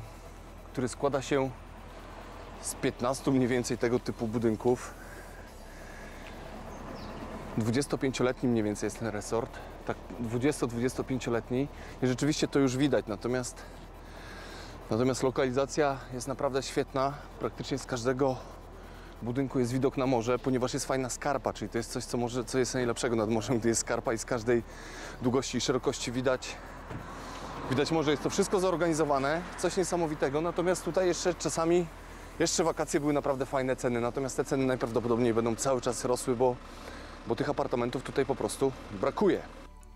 który składa się z 15 mniej więcej tego typu budynków. 25-letni mniej więcej jest ten resort, tak 20-25-letni i rzeczywiście to już widać, natomiast lokalizacja jest naprawdę świetna, praktycznie z każdego budynku jest widok na morze, ponieważ jest fajna skarpa, czyli to jest coś, co jest najlepszego nad morzem, gdy jest skarpa i z każdej długości i szerokości widać morze. Jest to wszystko zorganizowane, coś niesamowitego, natomiast tutaj jeszcze czasami wakacje były naprawdę fajne ceny, natomiast te ceny najprawdopodobniej będą cały czas rosły, bo tych apartamentów tutaj po prostu brakuje.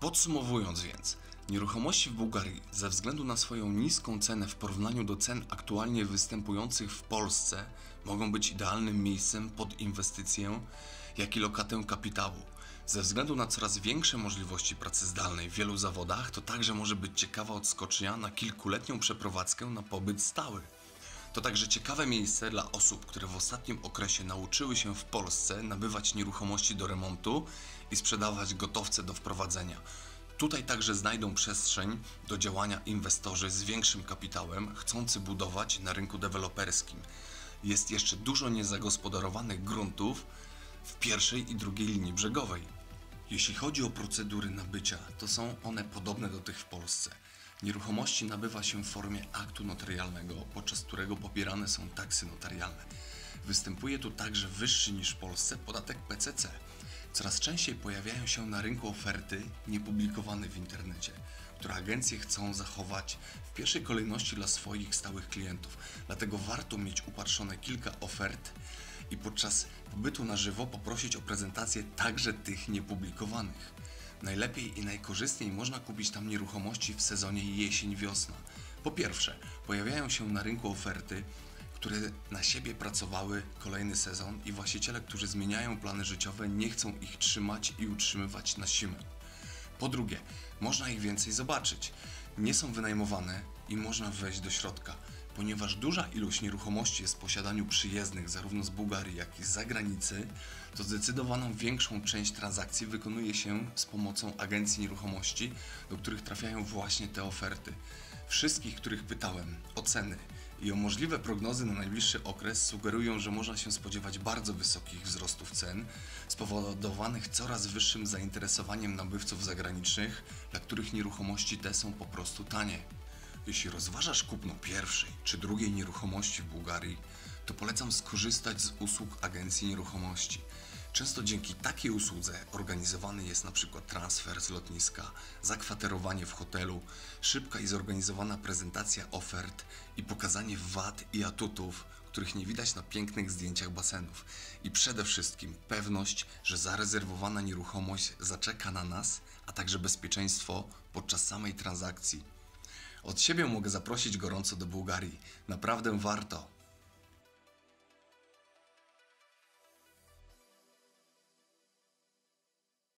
Podsumowując więc, nieruchomości w Bułgarii ze względu na swoją niską cenę w porównaniu do cen aktualnie występujących w Polsce mogą być idealnym miejscem pod inwestycję, jak i lokatę kapitału. Ze względu na coraz większe możliwości pracy zdalnej w wielu zawodach, to także może być ciekawa odskocznia na kilkuletnią przeprowadzkę na pobyt stały. To także ciekawe miejsce dla osób, które w ostatnim okresie nauczyły się w Polsce nabywać nieruchomości do remontu i sprzedawać gotowce do wprowadzenia. Tutaj także znajdą przestrzeń do działania inwestorzy z większym kapitałem, chcący budować na rynku deweloperskim. Jest jeszcze dużo niezagospodarowanych gruntów w pierwszej i drugiej linii brzegowej. Jeśli chodzi o procedury nabycia, to są one podobne do tych w Polsce. Nieruchomości nabywa się w formie aktu notarialnego, podczas którego pobierane są taksy notarialne. Występuje tu także wyższy niż w Polsce podatek PCC. Coraz częściej pojawiają się na rynku oferty niepublikowane w internecie, które agencje chcą zachować w pierwszej kolejności dla swoich stałych klientów. Dlatego warto mieć upatrzone kilka ofert i podczas pobytu na żywo poprosić o prezentację także tych niepublikowanych. Najlepiej i najkorzystniej można kupić tam nieruchomości w sezonie jesień-wiosna. Po pierwsze, pojawiają się na rynku oferty, które na siebie pracowały kolejny sezon i właściciele, którzy zmieniają plany życiowe, nie chcą ich trzymać i utrzymywać na siłę. Po drugie, można ich więcej zobaczyć. Nie są wynajmowane i można wejść do środka, ponieważ duża ilość nieruchomości jest w posiadaniu przyjezdnych zarówno z Bułgarii, jak i z zagranicy, to zdecydowaną większą część transakcji wykonuje się z pomocą agencji nieruchomości, do których trafiają właśnie te oferty. Wszystkich, których pytałem o ceny i o możliwe prognozy na najbliższy okres, sugerują, że można się spodziewać bardzo wysokich wzrostów cen, spowodowanych coraz wyższym zainteresowaniem nabywców zagranicznych, dla których nieruchomości te są po prostu tanie. Jeśli rozważasz kupno pierwszej czy drugiej nieruchomości w Bułgarii, to polecam skorzystać z usług agencji nieruchomości. Często dzięki takiej usłudze organizowany jest np. transfer z lotniska, zakwaterowanie w hotelu, szybka i zorganizowana prezentacja ofert i pokazanie wad i atutów, których nie widać na pięknych zdjęciach basenów. I przede wszystkim pewność, że zarezerwowana nieruchomość zaczeka na nas, a także bezpieczeństwo podczas samej transakcji. Od siebie mogę zaprosić gorąco do Bułgarii. Naprawdę warto!